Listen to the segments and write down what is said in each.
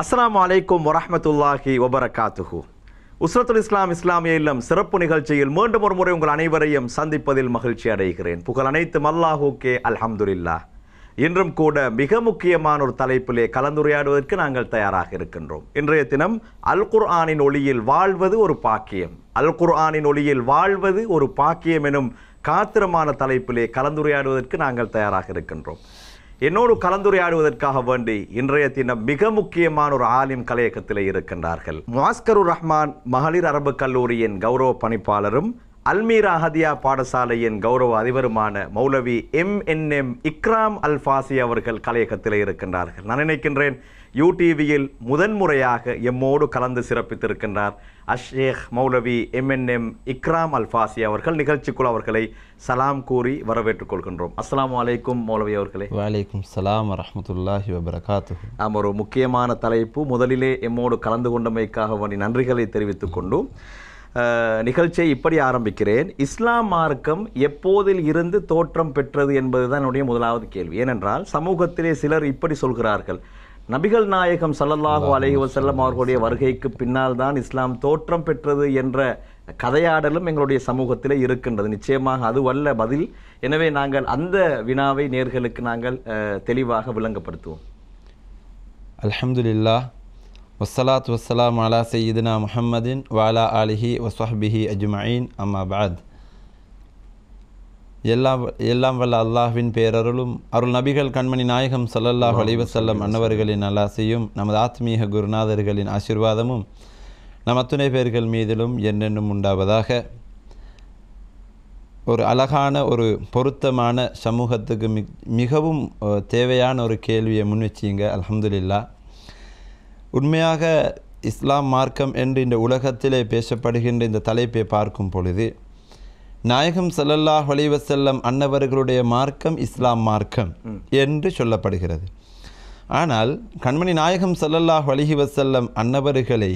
அஸ்ஸலாமு அலைக்கும் வரஹ்மத்துல்லாஹி வபரகாத்துஹு. உஸ்ரத்துல் இஸ்லாம் இஸ்லாமிய இல்லம் சிறப்பு நிகழ்ச்சியில் மீண்டும் ஒரு முறை உங்கள் அனைவரையும் சந்திப்பதில் மகிழ்ச்சி அடைகிறேன். புகழ் அனைத்தும் அல்லாஹுக்கே, அல்ஹம்துலில்லாஹ். இன்றும் கூட மிக முக்கியமான ஒரு தலைப்பிலே கலந்துரையாடுவதற்கு நாங்கள் தயாராக இருக்கின்றோம். இன்றைய தினம் அல் குர்ஆனின் ஒளியில் வாழ்வது ஒரு பாக்கியம், அல் குர்ஆனின் ஒளியில் வாழ்வது ஒரு பாக்கியம் எனும் காத்திரமான தலைப்பிலே கலந்துரையாடுவதற்கு நாங்கள் தயாராக இருக்கின்றோம். என்னோடு கலந்துரையாடுவதற்காக வேண்டி இன்றைய தினம் மிக முக்கியமான ஒரு ஆலிம் கலையகத்தில் இருக்கின்றார்கள். முவாஸ்கருர் ரஹ்மான் மகளிர் அரபு கல்லூரியின் கௌரவ பணிப்பாளரும் அல்மீரா ஹதியா பாடசாலையின் கௌரவ அதிபருமான மௌலவி MNM இக்ராம் அல்ஃபாசி அவர்கள் கலையகத்தில் இருக்கின்றார்கள். நான் நினைக்கின்றேன் யூடிவியில் முதன்முறையாக எம்மோடு கலந்து சிறப்பித்திருக்கின்றார் அஷேக் மௌலவி MNM இக்ராம் அல்ஃபாசி அவர்கள். நிகழ்ச்சிக்குள் அவர்களை சலாம் கூறி வரவேற்றுக் கொள்கின்றோம். அஸ்ஸலாமு அலைக்கும் மௌலவி அவர்களே. வலைக்கும் சலாம் வரஹ்மத்துல்லாஹி வபரகாத்துஹு. நாம் ஒரு முக்கியமான தலைப்பு முதலிலே எம்மோடு கலந்து கொண்டமைக்காக வேண்டி நன்றிகளை தெரிவித்துக் கொண்டும் நிகழ்ச்சியை இப்படி ஆரம்பிக்கிறேன். இஸ்லாம் மார்க்கம் எப்போதில் இருந்து தோற்றம் பெற்றது என்பதுதான் என்னுடைய முதலாவது கேள்வி. ஏனென்றால் சமூகத்திலே சிலர் இப்படி சொல்கிறார்கள், நபிகள் நாயகம் ஸல்லல்லாஹு அலைஹி வஸல்லம் அவர்களுடைய வருகைக்கு பின்னால் தான் இஸ்லாம் தோற்றம் பெற்றது என்ற கதையாடலும் எங்களுடைய சமூகத்திலே இருக்கின்றது. நிச்சயமாக அது வல்ல பதில். எனவே நாங்கள் அந்த வினாவை நேர்களுக்கு நாங்கள் தெளிவாக விளங்கப்படுத்துவோம். அல்ஹம்துலில்லாஹ். வஸ்ஸலாத்து வஸ்ஸலாம் அலா சையிதுனா முஹம்மதின் வாலா ஆலிஹி வஸ்வஹ்பிஹி அஜ்மஈன், அம்மா பஅத். எல்லாம் வல்ல அல்லாஹ்வின் பேரருளும் அருள் நபிகள் கண்மணி நாயகம் ஸல்லல்லாஹு அலைஹி வஸல்லம் அன்னவர்களின் நல்லாசியும் நமது ஆத்மீக குருநாதர்களின் ஆசீர்வாதமும் நம் அத்துணை பேர்கள் மீதிலும் என்னென்னும் உண்டாவதாக. ஒரு அழகான ஒரு பொருத்தமான சமூகத்துக்கு மிகவும் தேவையான ஒரு கேள்வியை முன்வச்சிங்க. அல்ஹம்துலில்லாஹ். உண்மையாக இஸ்லாம் மார்க்கம் என்று இந்த உலகத்திலே பேசப்படுகின்ற இந்த தலைப்பை பார்க்கும் பொழுது நாயகம் ஸல்லல்லாஹு அலைஹி வஸல்லம் அன்னவர்களுடைய மார்க்கம் இஸ்லாம் மார்க்கம் என்று சொல்லப்படுகிறது. ஆனால் கண்மணி நாயகம் ஸல்லல்லாஹு அலைஹி வஸல்லம் அன்னவர்களை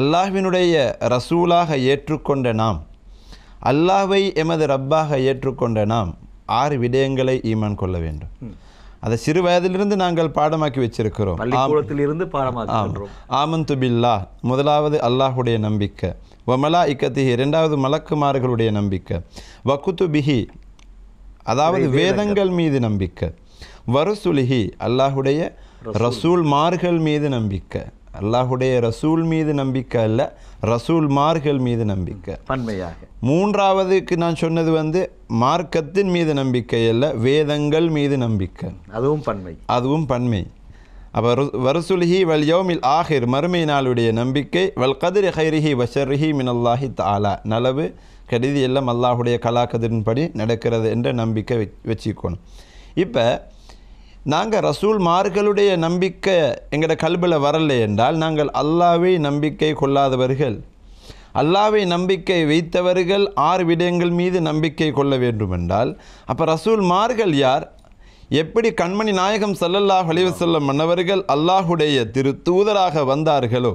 அல்லாஹ்வினுடைய ரசூலாக ஏற்றுக்கொண்ட நாம், அல்லாஹ்வை எமது ரப்பாக ஏற்றுக்கொண்ட நாம் 6 விடயங்களை ஈமான் கொள்ள வேண்டும். அதை சிறு வயதிலிருந்து நாங்கள் பாடமாக்கி வச்சிருக்கிறோம். ஆமந்து பில்லா, முதலாவது அல்லாஹுடைய நம்பிக்கை. வமலா இக்கத்திஹி, இரண்டாவது மலக்குமார்களுடைய நம்பிக்கை. வக்குத்து பிஹி, அதாவது வேதங்கள் மீது நம்பிக்கை. வருசுலிஹி, அல்லாஹுடைய ரசூல்மார்கள் மீது நம்பிக்கை. அல்லாஹுடைய ரசூல் மீது நம்பிக்கை அல்ல, ரசூல்மார்கள் மீது நம்பிக்கை. பன்மையாக மூன்றாவதுக்கு நான் சொன்னது மார்க்கத்தின் மீது நம்பிக்கை அல்ல, வேதங்கள் மீது நம்பிக்கை. அதுவும் பன்மை. அப்போ வருசுலிஹி வல் யௌமில் ஆஹிர், மறுமை நாளுடைய நம்பிக்கை. வல் கதிரி ஹைரிஹி வஷர்ஹி மினல்லாஹி தஆலா, நலவு கடிதி எல்லாம் அல்லாஹுடைய கலாக்கதின்படி நடக்கிறது என்ற நம்பிக்கை வச்சுக்கணும். இப்போ நாங்கள் ரசூல்மார்களுடைய நம்பிக்கை எங்களோட கல்பில் வரலை என்றால் நாங்கள் அல்லாஹ்வை நம்பிக்கை கொள்ளாதவர்கள். அல்லாஹ்வை நம்பிக்கை வைத்தவர்கள் 6 விடயங்கள் மீது நம்பிக்கை கொள்ள வேண்டுமென்றால் அப்போ ரசூல்மார்கள் யார்? எப்படி கண்மணி நாயகம் ஸல்லல்லாஹு அலைஹி வஸல்லம் அன்னவர்கள் அல்லாஹுடைய திரு தூதராக வந்தார்களோ,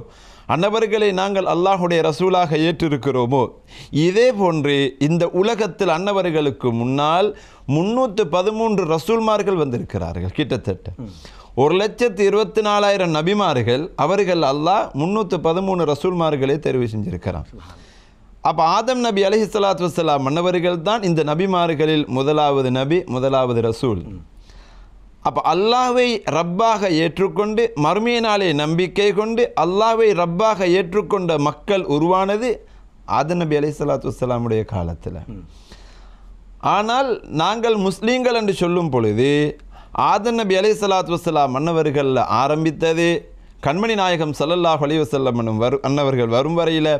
அன்னவர்களை நாங்கள் அல்லாஹுடைய ரசூலாக ஏற்றிருக்கிறோமோ, இதே போன்று இந்த உலகத்தில் அன்னவர்களுக்கு முன்னால் 313 ரசூல்மார்கள் வந்திருக்கிறார்கள். கிட்டத்தட்ட 1,24,000 நபிமார்கள், அவர்கள் அல்லாஹ் 313 ரசூல்மார்களை தெரிவு செஞ்சிருக்கிறான். அப்போ ஆதம் நபி அலைஹிஸ்ஸலாத்து வஸ்ஸலாம் அன்னவர்கள் தான் இந்த நபிமார்களில் முதலாவது நபி, முதலாவது ரசூல். அப்போ அல்லாஹ்வை ரப்பாக ஏற்றுக்கொண்டு மறுமையினாலே நம்பிக்கை கொண்டு அல்லாஹ்வை ரப்பாக ஏற்றுக்கொண்ட மக்கள் உருவானது ஆதம் நபி அலைஹிஸ்ஸலாத்து வஸ்ஸலாமுடைய காலத்தில். ஆனால் நாங்கள் முஸ்லீம்கள் என்று சொல்லும் பொழுது ஆதம் நபி அலைஹிஸ்ஸலாத்து வஸ்ஸலாம் அன்னவர்களில் ஆரம்பித்தது கண்மணி நாயகம் ஸல்லல்லாஹு அலைஹி வஸல்லம் அன்னவர்கள் வரும் வரையில்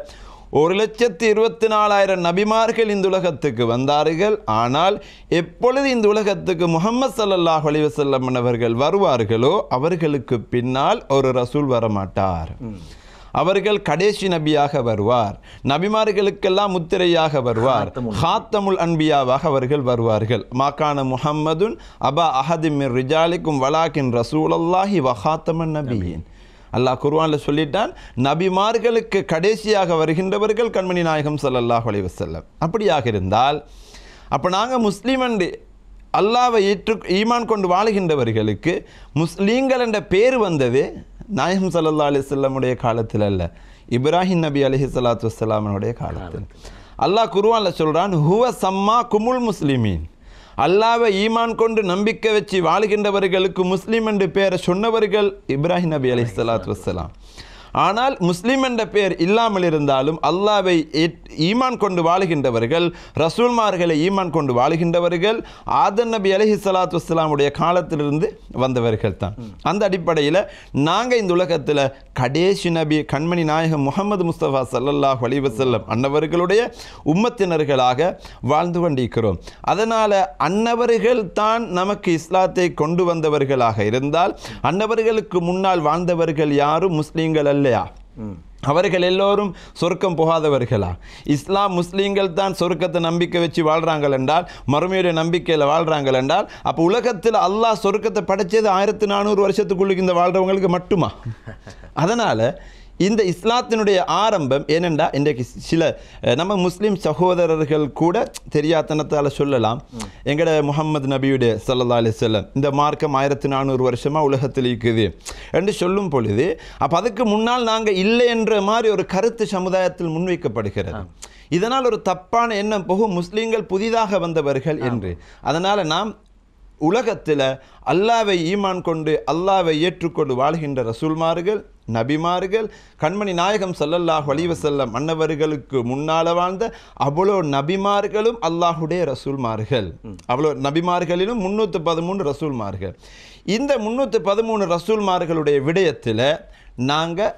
1,24,000 நபிமார்கள் இந்த உலகத்துக்கு வந்தார்கள். ஆனால் எப்பொழுது இந்த உலகத்துக்கு முஹம்மது ஸல்லல்லாஹு அலைஹி வஸல்லம் அவர்கள் வருவார்களோ அவர்களுக்கு பின்னால் ஒரு ரசூல் வரமாட்டார். அவர்கள் கடைசி நபியாக வருவார், நபிமார்களுக்கெல்லாம் முத்திரையாக வருவார், ஹாத்தமுல் அன்பியாவாக அவர்கள் வருவார்கள். மாக்கான முஹம்மதுன் அபா அஹதிம் மிர் ரிஜாலிக்கும் வலாகின் ரசூலல்லாஹி வஹாத்தமன் நபியின். அல்லாஹ் குர்ஆனில் சொல்லிட்டான், நபிமார்களுக்கு கடைசியாக வருகின்றவர்கள் கண்மணி நாயகம் ஸல்லல்லாஹு அலைஹி வஸல்லம். அப்படியாக இருந்தால் அப்போ நாங்கள் முஸ்லீம் என்று அல்லாஹ்வை ஈமான் கொண்டு வாழுகின்றவர்களுக்கு முஸ்லீம்கள் என்ற பேர் வந்தது நாயகம் ஸல்லல்லாஹு அலைஹி வஸல்லம் உடைய காலத்தில் அல்ல, இப்ராஹிம் நபி அலைஹிஸ்ஸலாத்து வஸ்ஸலாமுடைய காலத்தில். அல்லாஹ் குர்ஆன்ல சொல்றான், ஹுவ சம்மா குமுல் முஸ்லிமீன், அல்லாஹ்வை ஈமான் கொண்டு நம்பிக்கை வச்சு வாழுகின்றவர்களுக்கு முஸ்லீம் என்ற பெயரை சொன்னவர்கள் இப்ராஹிம் நபி அலைஹிஸ்ஸலாத்து வஸ்ஸலாம். ஆனால் முஸ்லீம் என்ற பெயர் இல்லாமல் இருந்தாலும் அல்லாஹ்வை ஈமான் கொண்டு வாழுகின்றவர்கள், ரசூல்மார்களை ஈமான் கொண்டு வாழுகின்றவர்கள் ஆதன் நபி அலைஹிஸ்ஸலாத்து வஸ்ஸலாமுடைய காலத்திலிருந்து வந்தவர்கள் தான். அந்த அடிப்படையில் நாங்கள் இந்த உலகத்தில் கடைசி நபி கண்மணி நாயகம் முஹம்மது முஸ்தபா ஸல்லல்லாஹு அலைஹி வஸல்லம் அன்னவர்களுடைய உம்மத்தினர்களாக வாழ்ந்து கொண்டிருக்கிறோம். அதனால் அன்னவர்கள் தான் நமக்கு இஸ்லாத்தை கொண்டு வந்தவர்களாக இருந்தால், அன்னவர்களுக்கு முன்னால் வாழ்ந்தவர்கள் யாரும் முஸ்லீம்கள் இல்லையா? அவர்கள் எல்லோரும் சொர்க்கம் போகாதவர்களா? இஸ்லாம் முஸ்லீம்கள் தான் சொர்க்கத்தை நம்பிக்கை வச்சு வாழ்கிறாங்கள் என்றால், மறுமையுடைய நம்பிக்கையில் வாழ்கிறாங்கள் என்றால், அப்போ உலகத்தில் அல்லாஹ் சொர்க்கத்தை படைச்சது 1400 வருஷத்துக்குள்ளுக்கு இந்த வாழ்கிறவங்களுக்கு மட்டுமா? அதனால் இந்த இஸ்லாத்தினுடைய ஆரம்பம் ஏனென்றா, இன்றைக்கு சில நம்ம முஸ்லீம் சகோதரர்கள் கூட தெரியாதனத்தால் சொல்லலாம், எங்கட முகமது நபியுடைய ஸல்லல்லாஹு அலைஹி வஸல்லம் இந்த மார்க்கம் 1400 வருஷமாக உலகத்தில் இருக்குது என்று சொல்லும் பொழுது, அப்போ அதுக்கு முன்னால் நாங்கள் இல்லை என்ற மாதிரி ஒரு கருத்து சமுதாயத்தில் முன்வைக்கப்படுகிறது. இதனால் ஒரு தப்பான எண்ணம் போகும், முஸ்லீம்கள் புதிதாக வந்தவர்கள் என்று. அதனால் நாம் உலகத்தில் அல்லாஹ்வை ஈமான் கொண்டு அல்லாஹ்வை ஏற்றுக்கொண்டு வாழ்கின்ற ரசூல்மார்கள், நபிமார்கள், கண்மணி நாயகம் ஸல்லல்லாஹு அலைஹி வஸல்லம் அன்னவர்களுக்கு முன்னால் வாழ்ந்த அவ்வளோ நபிமார்களும் அல்லாஹுடைய ரசூல்மார்கள். அவ்வளோ நபிமார்களிலும் 313 ரசூல்மார்கள். இந்த 313 ரசூல்மார்களுடைய விடயத்தில் நாங்கள்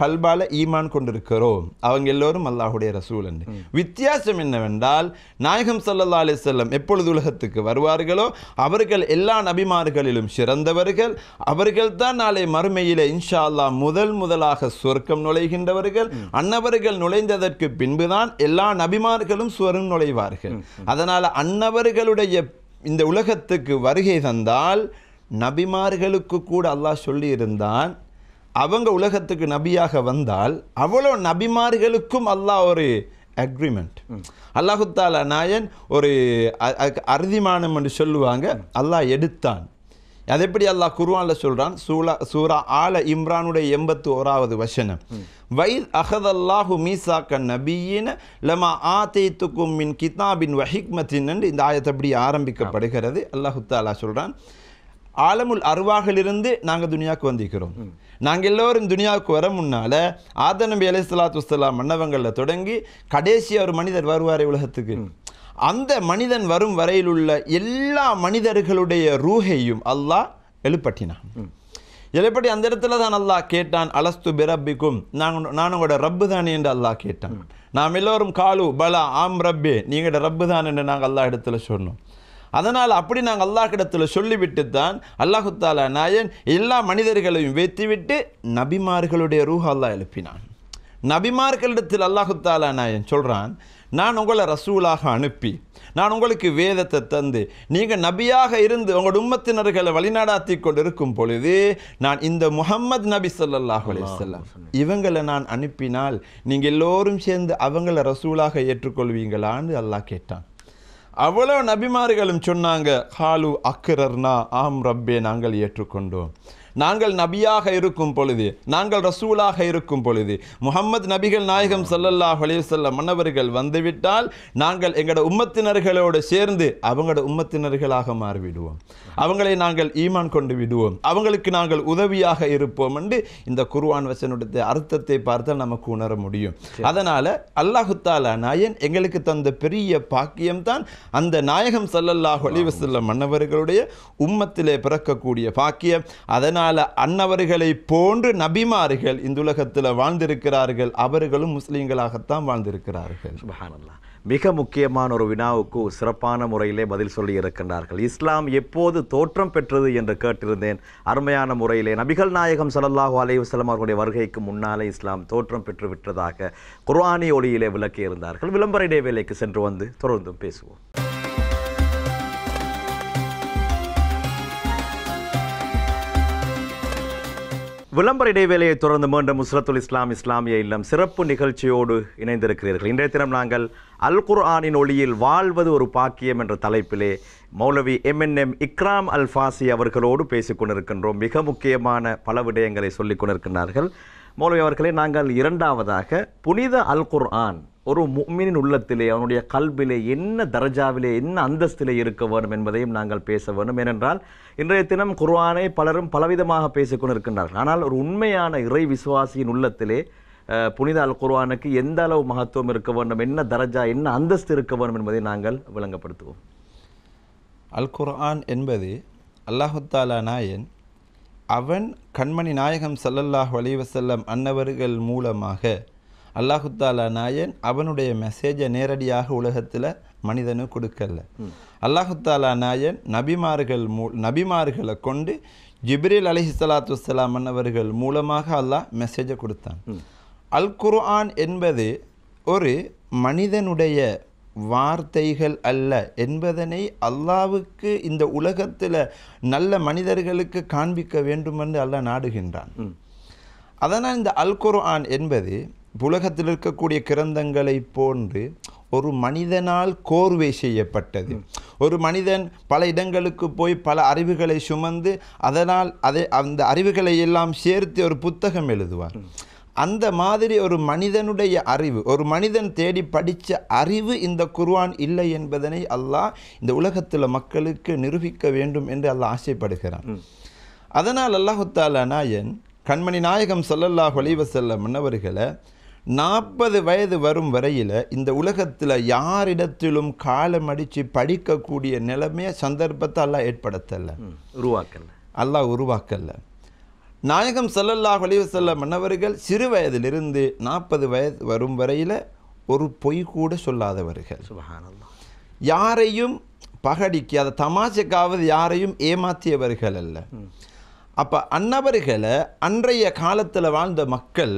கல்பால ஈமான் கொண்டிருக்கிறோம். அவங்க எல்லோரும் அல்லாஹுடைய ரசூல் என்று. வித்தியாசம் என்னவென்றால், நாயகம் ஸல்லல்லாஹு அலைஹி வஸல்லம் எப்பொழுது உலகத்துக்கு வருவார்களோ அவர்கள் எல்லா நபிமார்களிலும் சிறந்தவர்கள். அவர்கள்தான் நாளை மறுமையிலே இன்ஷா அல்லாஹ் முதலாக சொர்க்கம் நுழைகின்றவர்கள். அன்னவர்கள் நுழைந்ததற்கு பின்புதான் எல்லா நபிமார்களும் சொர்க்கம் நுழைவார்கள். அதனால் அன்னவர்களுடைய இந்த உலகத்துக்கு வருகை தந்தால் நபிமார்களுக்கு கூட அல்லாஹ் சொல்லியிருந்தான், அவங்க உலகத்துக்கு நபியாக வந்தால் அவ்வளோ நபிமார்களுக்கும் அல்லாஹ் ஒரு அக்ரிமெண்ட், அல்லாஹு தஆலா நாயன் ஒரு அறுதிமானம் என்று சொல்லுவாங்க, அல்லாஹ் எடுத்தான். அது எப்படி அல்லாஹ் குர்ஆனில் சொல்கிறான், சூரா ஆல இம்ரானுடைய 81வது வசனம், வைத் அஹதல்லாஹு மீசாக்க நபியின லமா ஆதைத்துக்கும் மின் கிதாபின் வஹிக்மத்தின் என்று இந்த ஆயத்தை அப்படி ஆரம்பிக்கப்படுகிறது. அல்லாஹு தஆலா சொல்கிறான், ஆலமுல் அருவாகிலிருந்து நாங்கள் துனியாவுக்கு வந்திருக்கிறோம். நாங்கள் எல்லோரும் துனியாவுக்கு வர முன்னால் ஆதம் நபி அலைஹிஸ்ஸலாத்து வஸ்ஸலாம் மன்னவங்களில் தொடங்கி கடைசி ஒரு மனிதர் வருவார் உலகத்துக்கு. அந்த மனிதன் வரும் வரையில் உள்ள எல்லா மனிதர்களுடைய ரூஹையும் அல்லாஹ் எழுப்பட்டினான். எழுப்பட்டி அந்த இடத்துல தான் அல்லாஹ் கேட்டான், அலஸ்து பிரப்பிக்கும், நான் உங்களோட ரப்பு தானே என்று அல்லாஹ் கேட்டான். நாம் எல்லோரும் காலு பலா ஆம் ரப்பே, நீங்களோட ரப்பு தான் என்று நாங்கள் அல்லாஹ் இடத்துல சொன்னோம். அதனால் அப்படி நாங்கள் அல்லாஹ்விடத்தில் சொல்லிவிட்டு தான் அல்லாஹு தஆலா நாயன் எல்லா மனிதர்களையும் வைத்துவிட்டு நபிமார்களுடைய ரூஹ் அல்லாஹ் எழுப்பினான். நபிமார்களிடத்தில் அல்லாஹு தஆலா நாயன் சொல்கிறான், நான் உங்களை ரசூலாக அனுப்பி, நான் உங்களுக்கு வேதத்தை தந்து, நீங்கள் நபியாக இருந்து உங்களோட உம்மத்தினர்களை வழிநடாத்தி கொண்டு இருக்கும் பொழுது, நான் இந்த முஹம்மது நபி ஸல்லல்லாஹு அலைஹி வஸல்லம் இவங்களை நான் அனுப்பினால் நீங்கள் எல்லோரும் சேர்ந்து அவங்கள ரசூலாக ஏற்றுக்கொள்வீங்களான்னு அல்லாஹ் கேட்டான். அவ்வளோ நபிமார்களும் சொன்னாங்க, ஹாலு அக்ரர்னா, ஆம் ரப்பே, நாங்கள் ஏற்றுக்கொண்டோம். நாங்கள் நபியாக இருக்கும் பொழுது, நாங்கள் ரசூலாக இருக்கும் பொழுது, முஹம்மது நபிகள் நாயகம் ஸல்லல்லாஹு அலைஹி வஸல்லம் மன்னவர்கள் வந்துவிட்டால் நாங்கள் எங்களோட உம்மத்தினர்களோடு சேர்ந்து அவங்களோட உம்மத்தினர்களாக மாறிவிடுவோம். அவங்களை நாங்கள் ஈமான் கொண்டு விடுவோம். அவங்களுக்கு நாங்கள் உதவியாக இருப்போம் என்று இந்த குர்ஆன் வசனத்துடைய அர்த்தத்தை பார்த்தால் நமக்கு உணர முடியும். அதனால் அல்லாஹு தஆலா நாயன் எங்களுக்கு தந்த பெரிய பாக்கியம்தான் அந்த நாயகம் ஸல்லல்லாஹு அலைஹி வஸல்லம் மன்னவர்களுடைய உம்மத்திலே பிறக்கக்கூடிய பாக்கியம். அதனால் அன்னவர்களை போன்று நபிமார்கள் இந்த உலகத்தில் வாழ்ந்திருக்கிறார்கள். அவர்களும் முஸ்லீம்களாகத்தான் வாழ்ந்திருக்கிறார்கள். சுப்ஹானல்லாஹ். மிக முக்கியமான ஒரு வினாவுக்கு சிறப்பான முறையிலே பதில் சொல்லி இருக்கின்றார்கள். இஸ்லாம் எப்போது தோற்றம் பெற்றது என்று கேட்டிருந்தேன். அருமையான முறையிலே நபிகள் நாயகம் ஸல்லல்லாஹு அலைஹி வஸல்லம் அவர்களுடைய வருகைக்கு முன்னாலே இஸ்லாம் தோற்றம் பெற்று விட்டதாக குர்ஆனி ஒளியிலே விளக்கி இருந்தார்கள். விளம்பர இடைவேளைக்கு சென்று வந்து தொடர்ந்து பேசுவோம். விளம்பர இடைவேளையை தொடர்ந்து மீண்டும் உஸ்ரத்துல் இஸ்லாம் இஸ்லாமிய இல்லம் சிறப்பு நிகழ்ச்சியோடு இணைந்திருக்கிறீர்கள். இன்றைய தினம் நாங்கள் அல் குர்ஆனின் ஒளியில் வாழ்வது ஒரு பாக்கியம் என்ற தலைப்பிலே மௌலவி MNM இக்ராம் அல் ஃபாசி அவர்களோடு பேசிக்கொண்டிருக்கின்றோம். மிக முக்கியமான பல விடயங்களை சொல்லிக் கொண்டிருக்கிறார்கள். மௌலவி அவர்களே, நாங்கள் இரண்டாவதாக புனித அல் குர்ஆன் ஒரு முஃமினின் உள்ளத்திலே, அவனுடைய கல்பிலே என்ன தரஜாவிலே, என்ன அந்தஸ்திலே இருக்க வேண்டும் என்பதையும் நாங்கள் பேச வேண்டும். ஏனென்றால் இன்றைய தினம் குர்ஆனை பலரும் பலவிதமாக பேசிக்கொண்டிருக்கின்றார்கள். ஆனால் ஒரு உண்மையான இறை விசுவாசியின் உள்ளத்திலே புனித அல் குர்ஆனுக்கு எந்த அளவு மகத்துவம் இருக்க வேண்டும், என்ன தரஜா, என்ன அந்தஸ்து இருக்க வேண்டும் என்பதை நாங்கள் விளங்கப்படுத்துவோம். அல் குர்ஆன் என்பது அல்லாஹு தஆலா நாயன் அவன் கண்மணி நாயகம் ஸல்லல்லாஹு அலைஹி வஸல்லம் அன்னவர்கள் மூலமாக அல்லாஹு தஆலா நாயன் அவனுடைய மெசேஜை நேரடியாக உலகத்தில் மனிதனு கொடுக்கல. அல்லாஹு தஆலா நாயன் நபிமார்களை கொண்டு ஜிப்ரீல் அலைஹிஸ்ஸலாத்து வஸ்ஸலாம் அன்னவர்கள் மூலமாக அல்லாஹ் மெசேஜை கொடுத்தான். அல் குர்ஆன் என்பது ஒரு மனிதனுடைய வார்த்தைகள் அல்ல என்பதனை அல்லாஹ்வுக்கு இந்த உலகத்தில் நல்ல மனிதர்களுக்கு காண்பிக்க வேண்டுமென்று அல்லாஹ் நாடுகின்றான். அதனால் இந்த அல் குர்ஆன் என்பது உலகத்தில் இருக்கக்கூடிய கிரந்தங்களை போன்று ஒரு மனிதனால் கோர்வை செய்யப்பட்டது. ஒரு மனிதன் பல இடங்களுக்கு போய் பல அறிவுகளை சுமந்து அதனால் அந்த அறிவுகளை எல்லாம் சேர்த்து ஒரு புத்தகம் எழுதுவார். அந்த மாதிரி ஒரு மனிதனுடைய அறிவு, ஒரு மனிதன் தேடி படித்த அறிவு இந்த குர்ஆன் இல்லை என்பதனை அல்லாஹ் இந்த உலகத்தில் மக்களுக்கு நிரூபிக்க வேண்டும் என்று அல்லாஹ் ஆசைப்படுகிறான். அதனால் அல்லாஹு தஆலா நாயன் கண்மணி நாயகம் ஸல்லல்லாஹு அலைஹி வஸல்லம் அன்னவர்களை 40 வயது வரும் வரையில் இந்த உலகத்தில் யாரிடத்திலும் காலம் அடித்து படிக்கக்கூடிய நிலைமையை சந்தர்ப்பத்தை அல்லாஹ் ஏற்படுத்தலை, உருவாக்கலை. நாயகம் ஸல்லல்லாஹு அலைஹி வஸல்லம் அன்னவர்கள் சிறு வயதிலிருந்து 40 வயது வரும் வரையில் ஒரு பொய் கூட சொல்லாதவர்கள். சுப்ஹானல்லாஹ். யாரையும் பகடிக்கு அதை தமாஷைக்காவது யாரையும் ஏமாற்றியவர்கள் அல்ல. அப்போ அன்னவர்களை அன்றைய காலத்தில் வாழ்ந்த மக்கள்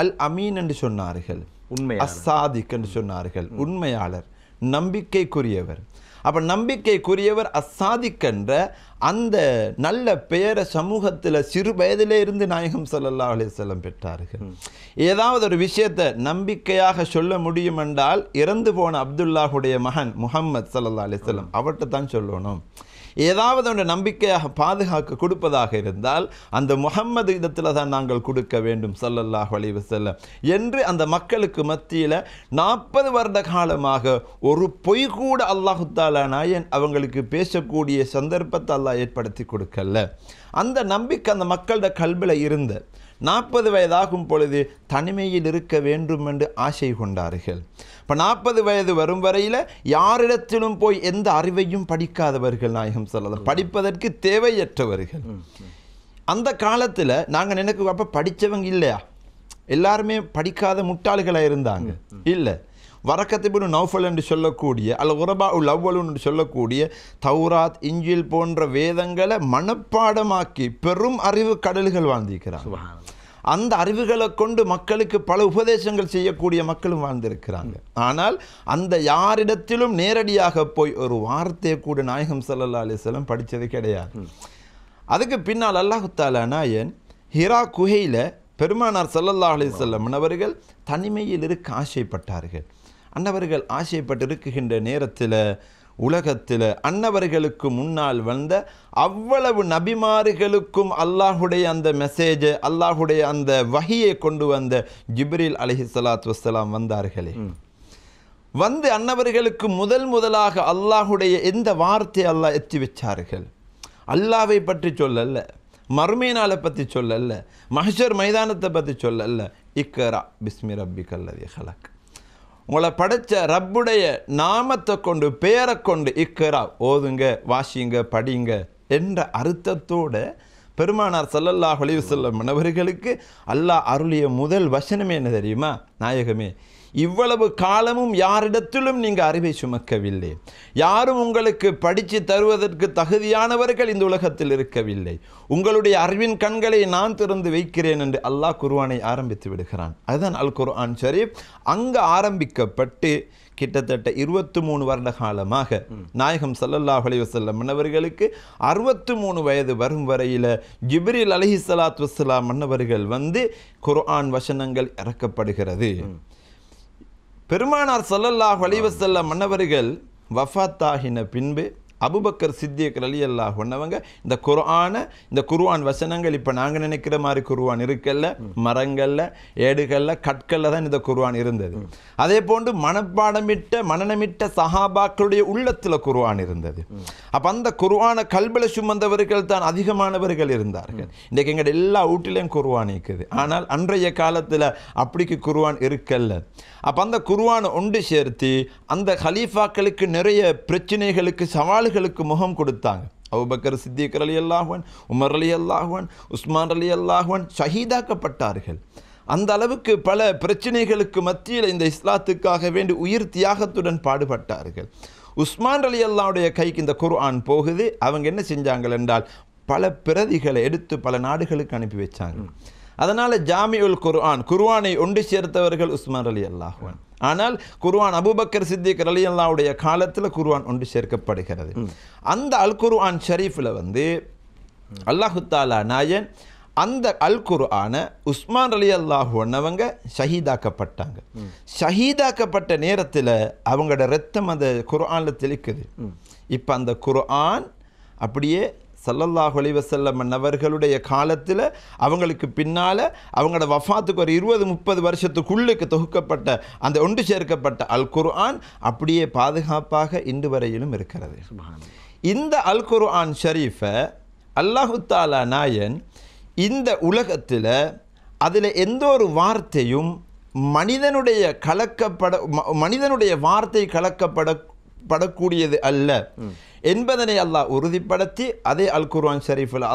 அல் அமீன் என்று சொன்னார்கள், உண்மை அசாதிக் என்று சொன்னார்கள், உண்மையாளர், நம்பிக்கைக்குரியவர். அப்போ நம்பிக்கைக்குரியவர் அசாதிக் என்ற அந்த நல்ல பெயரை சமூகத்தில் சிறு வயதிலே இருந்து நாயகம் ஸல்லல்லாஹு அலைஹி வஸல்லம் பெற்றார்கள். ஏதாவது ஒரு விஷயத்தை நம்பிக்கையாக சொல்ல முடியும் என்றால் இறந்து போன அப்துல்லாஹுடைய மகன் முஹம்மது ஸல்லல்லாஹு அலைஹி வஸல்லம் அவர்கிட்ட தான் சொல்லணும். ஏதாவது ஒன்று நம்பிக்கையாக பாதுகாக்க கொடுப்பதாக இருந்தால் அந்த முஹம்மது இடத்துல தான் நாங்கள் கொடுக்க வேண்டும் ஸல்லல்லாஹு அலைஹி வஸல்லம் என்று அந்த மக்களுக்கு மத்தியில் 40 வருட காலமாக ஒரு பொய் கூட அல்லாஹு தஆலா நாயன் அவங்களுக்கு பேசக்கூடிய சந்தர்ப்பத்தை அல்லாஹ் ஏற்படுத்தி கொடுக்கல. அந்த நம்பிக்கை அந்த மக்களோட கல்வில இருந்த 40 வயதாகும் பொழுது தனிமையில் இருக்க வேண்டும் என்று ஆசை கொண்டார்கள். இப்போ 40 வயது வரும் வரையில் யாரிடத்திலும் போய் எந்த அறிவையும் படிக்காதவர்கள் நாயகம் ஸல்லல்லாஹு, படிப்பதற்கு தேவையற்றவர்கள். அந்த காலத்தில் நாங்கள் நினைக்க அப்போ படித்தவங்க இல்லையா, எல்லாருமே படிக்காத முட்டாள்களாக இருந்தாங்க இல்லை. வரக்கத் இப்னு நௌஃபல் என்று சொல்லக்கூடிய அல் உரபா உல் அவ்வலூன் என்று சொல்லக்கூடிய தௌராத், இஞ்சில் போன்ற வேதங்களை மனப்பாடமாக்கி பெரும் அறிவு கடல்கள் வாழ்ந்திருக்கிறார். அந்த அறிவுகளை கொண்டு மக்களுக்கு பல உபதேசங்கள் செய்யக்கூடிய மக்களும் வாழ்ந்திருக்கிறாங்க. ஆனால் அந்த யாரிடத்திலும் நேரடியாக போய் ஒரு வார்த்தையை கூட நாயகம் ஸல்லல்லாஹு அலைஹி வஸல்லம் படித்தது கிடையாது. அதுக்கு பின்னால் அல்லாஹு தஆலா நாயன் ஹிரா குகையில் பெருமானார் ஸல்லல்லாஹு அலைஹி வஸல்லம் அன்னவர்கள் தனிமையில் இருக்க ஆசைப்பட்டார்கள். அன்னவர்கள் ஆசைப்பட்டு இருக்குகின்ற நேரத்தில் உலகத்தில் அன்னவர்களுக்கு முன்னால் வந்த அவ்வளவு நபிமார்களுக்கும் அல்லாஹுடைய அந்த மெசேஜை, அல்லாஹுடைய அந்த வஹியை கொண்டு வந்த ஜிப்ரீல் அலைஹிஸ்ஸலாத்து வஸ்ஸலாம் வந்தார்களே, வந்து அன்னவர்களுக்கு முதலாக அல்லாஹுடைய எந்த வார்த்தையை அல்லாஹ் எத்தி வச்சார்கள். அல்லாஹ்வை பற்றி சொல்லல்ல, மறுமையினால பற்றி சொல்லல்ல, மஹ்ஷர் மைதானத்தை பற்றி சொல்லல்ல. இக்ரா பிஸ்மி ரப்பிக்கல்லதி ஹலக், உங்களை படைத்த ரப்புடைய நாமத்தை கொண்டு பெயரை கொண்டு இக்கரா, ஓதுங்க, வாசிங்க, படிங்க என்ற அர்த்தத்தோடு பெருமானார் ஸல்லல்லாஹு அலைஹி வஸல்லம் அவர்களுக்கு அல்லாஹ் அருளிய முதல் வசனமே என்ன தெரியுமா? நாயகமே, இவ்வளவு காலமும் யாரிடத்திலும் நீங்கள் அறிவை சுமக்கவில்லை. யாரும் உங்களுக்கு படித்து தருவதற்கு தகுதியானவர்கள் இந்த உலகத்தில் இருக்கவில்லை. உங்களுடைய அறிவின் கண்களை நான் திறந்து வைக்கிறேன் என்று அல்லாஹ் குர்ஆனை ஆரம்பித்து விடுகிறான். அதுதான் அல் குர்ஆன் ஷரீப். அங்கு ஆரம்பிக்கப்பட்டு கிட்டத்தட்ட 23 வருட காலமாக நாயகம் ஸல்லல்லாஹு அலைஹி வஸல்லம் மன்னவர்களுக்கு 63 வயது வரும் வரையில் ஜிப்ரீல் அலைஹிஸ்ஸலாத்து வஸ்ஸலாம் மன்னவர்கள் வந்து குர்ஆன் வசனங்கள் இறக்கப்படுகிறது. பெருமானார் ஸல்லல்லாஹு அலைஹி வஸல்லம் மன்னவர்கள் வஃபாத்தாகின பின்பு அபூபக்கர் சித்திக் ரலியல்லாஹு அன்ஹுவங்க இந்த குர்ஆன் வசனங்கள் இப்போ நாங்கள் நினைக்கிற மாதிரி குர்ஆன் இருக்கல்ல, மரங்களில் ஏடுகளில் கற்களில் தான் இந்த குர்ஆன் இருந்தது. அதே போன்று மனநமிட்ட சஹாபாக்களுடைய உள்ளத்தில் குர்ஆன் இருந்தது. அப்போ அந்த குர்ஆனை கல்பில சுமந்தவர்கள் தான் அதிகமானவர்கள் இருந்தார்கள். இன்றைக்கு எங்கள் எல்லா வீட்டிலையும் குர்ஆன் இருக்குது. ஆனால் அன்றைய காலத்தில் அப்படிக்கு குர்ஆன் இருக்கல்ல. அப்போ அந்த குர்ஆனை ஒன்று சேர்த்து அந்த ஹலீஃபாக்களுக்கு நிறைய பிரச்சனைகளுக்கு சவால்கள் முகம் கொடுத்தாங்க. அபூபக்கர் சித்திக் ரலியல்லாஹு அன்ஹு, உமர் ரலியல்லாஹு அன்ஹு, உஸ்மான் ரலியல்லாஹு அன்ஹு ஷஹீதாக்கப்பட்டார்கள். அந்த அளவுக்கு பல பிரச்சனைகளுக்கு மத்தியில் இந்த இஸ்லாத்துக்காக வேண்டி உயிர் தியாகத்துடன் பாடுபட்டார்கள். உஸ்மான் ரலியல்லாஹுடைய கைக்கு இந்த குர்ஆன் போகுது. அவங்க என்ன செஞ்சாங்க என்றால் பல பிரதிகளை எடுத்து பல நாடுகளுக்கு அனுப்பி வச்சாங்க. அதனால் ஜாமியுல் குர்ஆன், குர்ஆனை ஒன்று சேர்த்தவர்கள் உஸ்மான் ரலியல்லாஹு அன்ஹு. ஆனால் குர்ஆன் அபூபக்கர் சித்திக் ரலியல்லாஹுடைய காலத்தில் குர்ஆன் ஒன்று சேர்க்கப்படுகிறது. அந்த அல் குர்ஆன் ஷரீஃபில் வந்து அல்லாஹு தாலா நாயன் அந்த அல் குர்ஆனை உஸ்மான் ரலியல்லாஹு அன்ஹுவங்க ஷஹீதாக்கப்பட்டாங்க. ஷஹீதாக்கப்பட்ட நேரத்தில் அவங்களோட ரத்தம் அந்த குர்ஆனில் தெளிக்குது. இப்போ அந்த குர்ஆன் அப்படியே ஸல்லல்லாஹு அலைஹி வஸல்லம் மன்னவர்களுடைய காலத்தில் அவங்களுக்கு பின்னால் அவங்களோட வஃபாத்துக்கு ஒரு 20-30 வருஷத்துக்குள்ளுக்கு தொகுக்கப்பட்ட அந்த ஒன்று சேர்க்கப்பட்ட அல் குர்ஆன் அப்படியே பாதுகாப்பாக இன்று வரையிலும் இருக்கிறது. இந்த அல் குர்ஆன் ஷரீஃபை அல்லாஹு தாலா நாயன் இந்த உலகத்தில் அதில் எந்த ஒரு வார்த்தையும் மனிதனுடைய வார்த்தை கலக்கப்படக்கூடியது அல்ல என்பதனை அல்லாஹ் உறுதிப்படுத்தி அதே அல் குர்ஆன் ஷரீஃபில்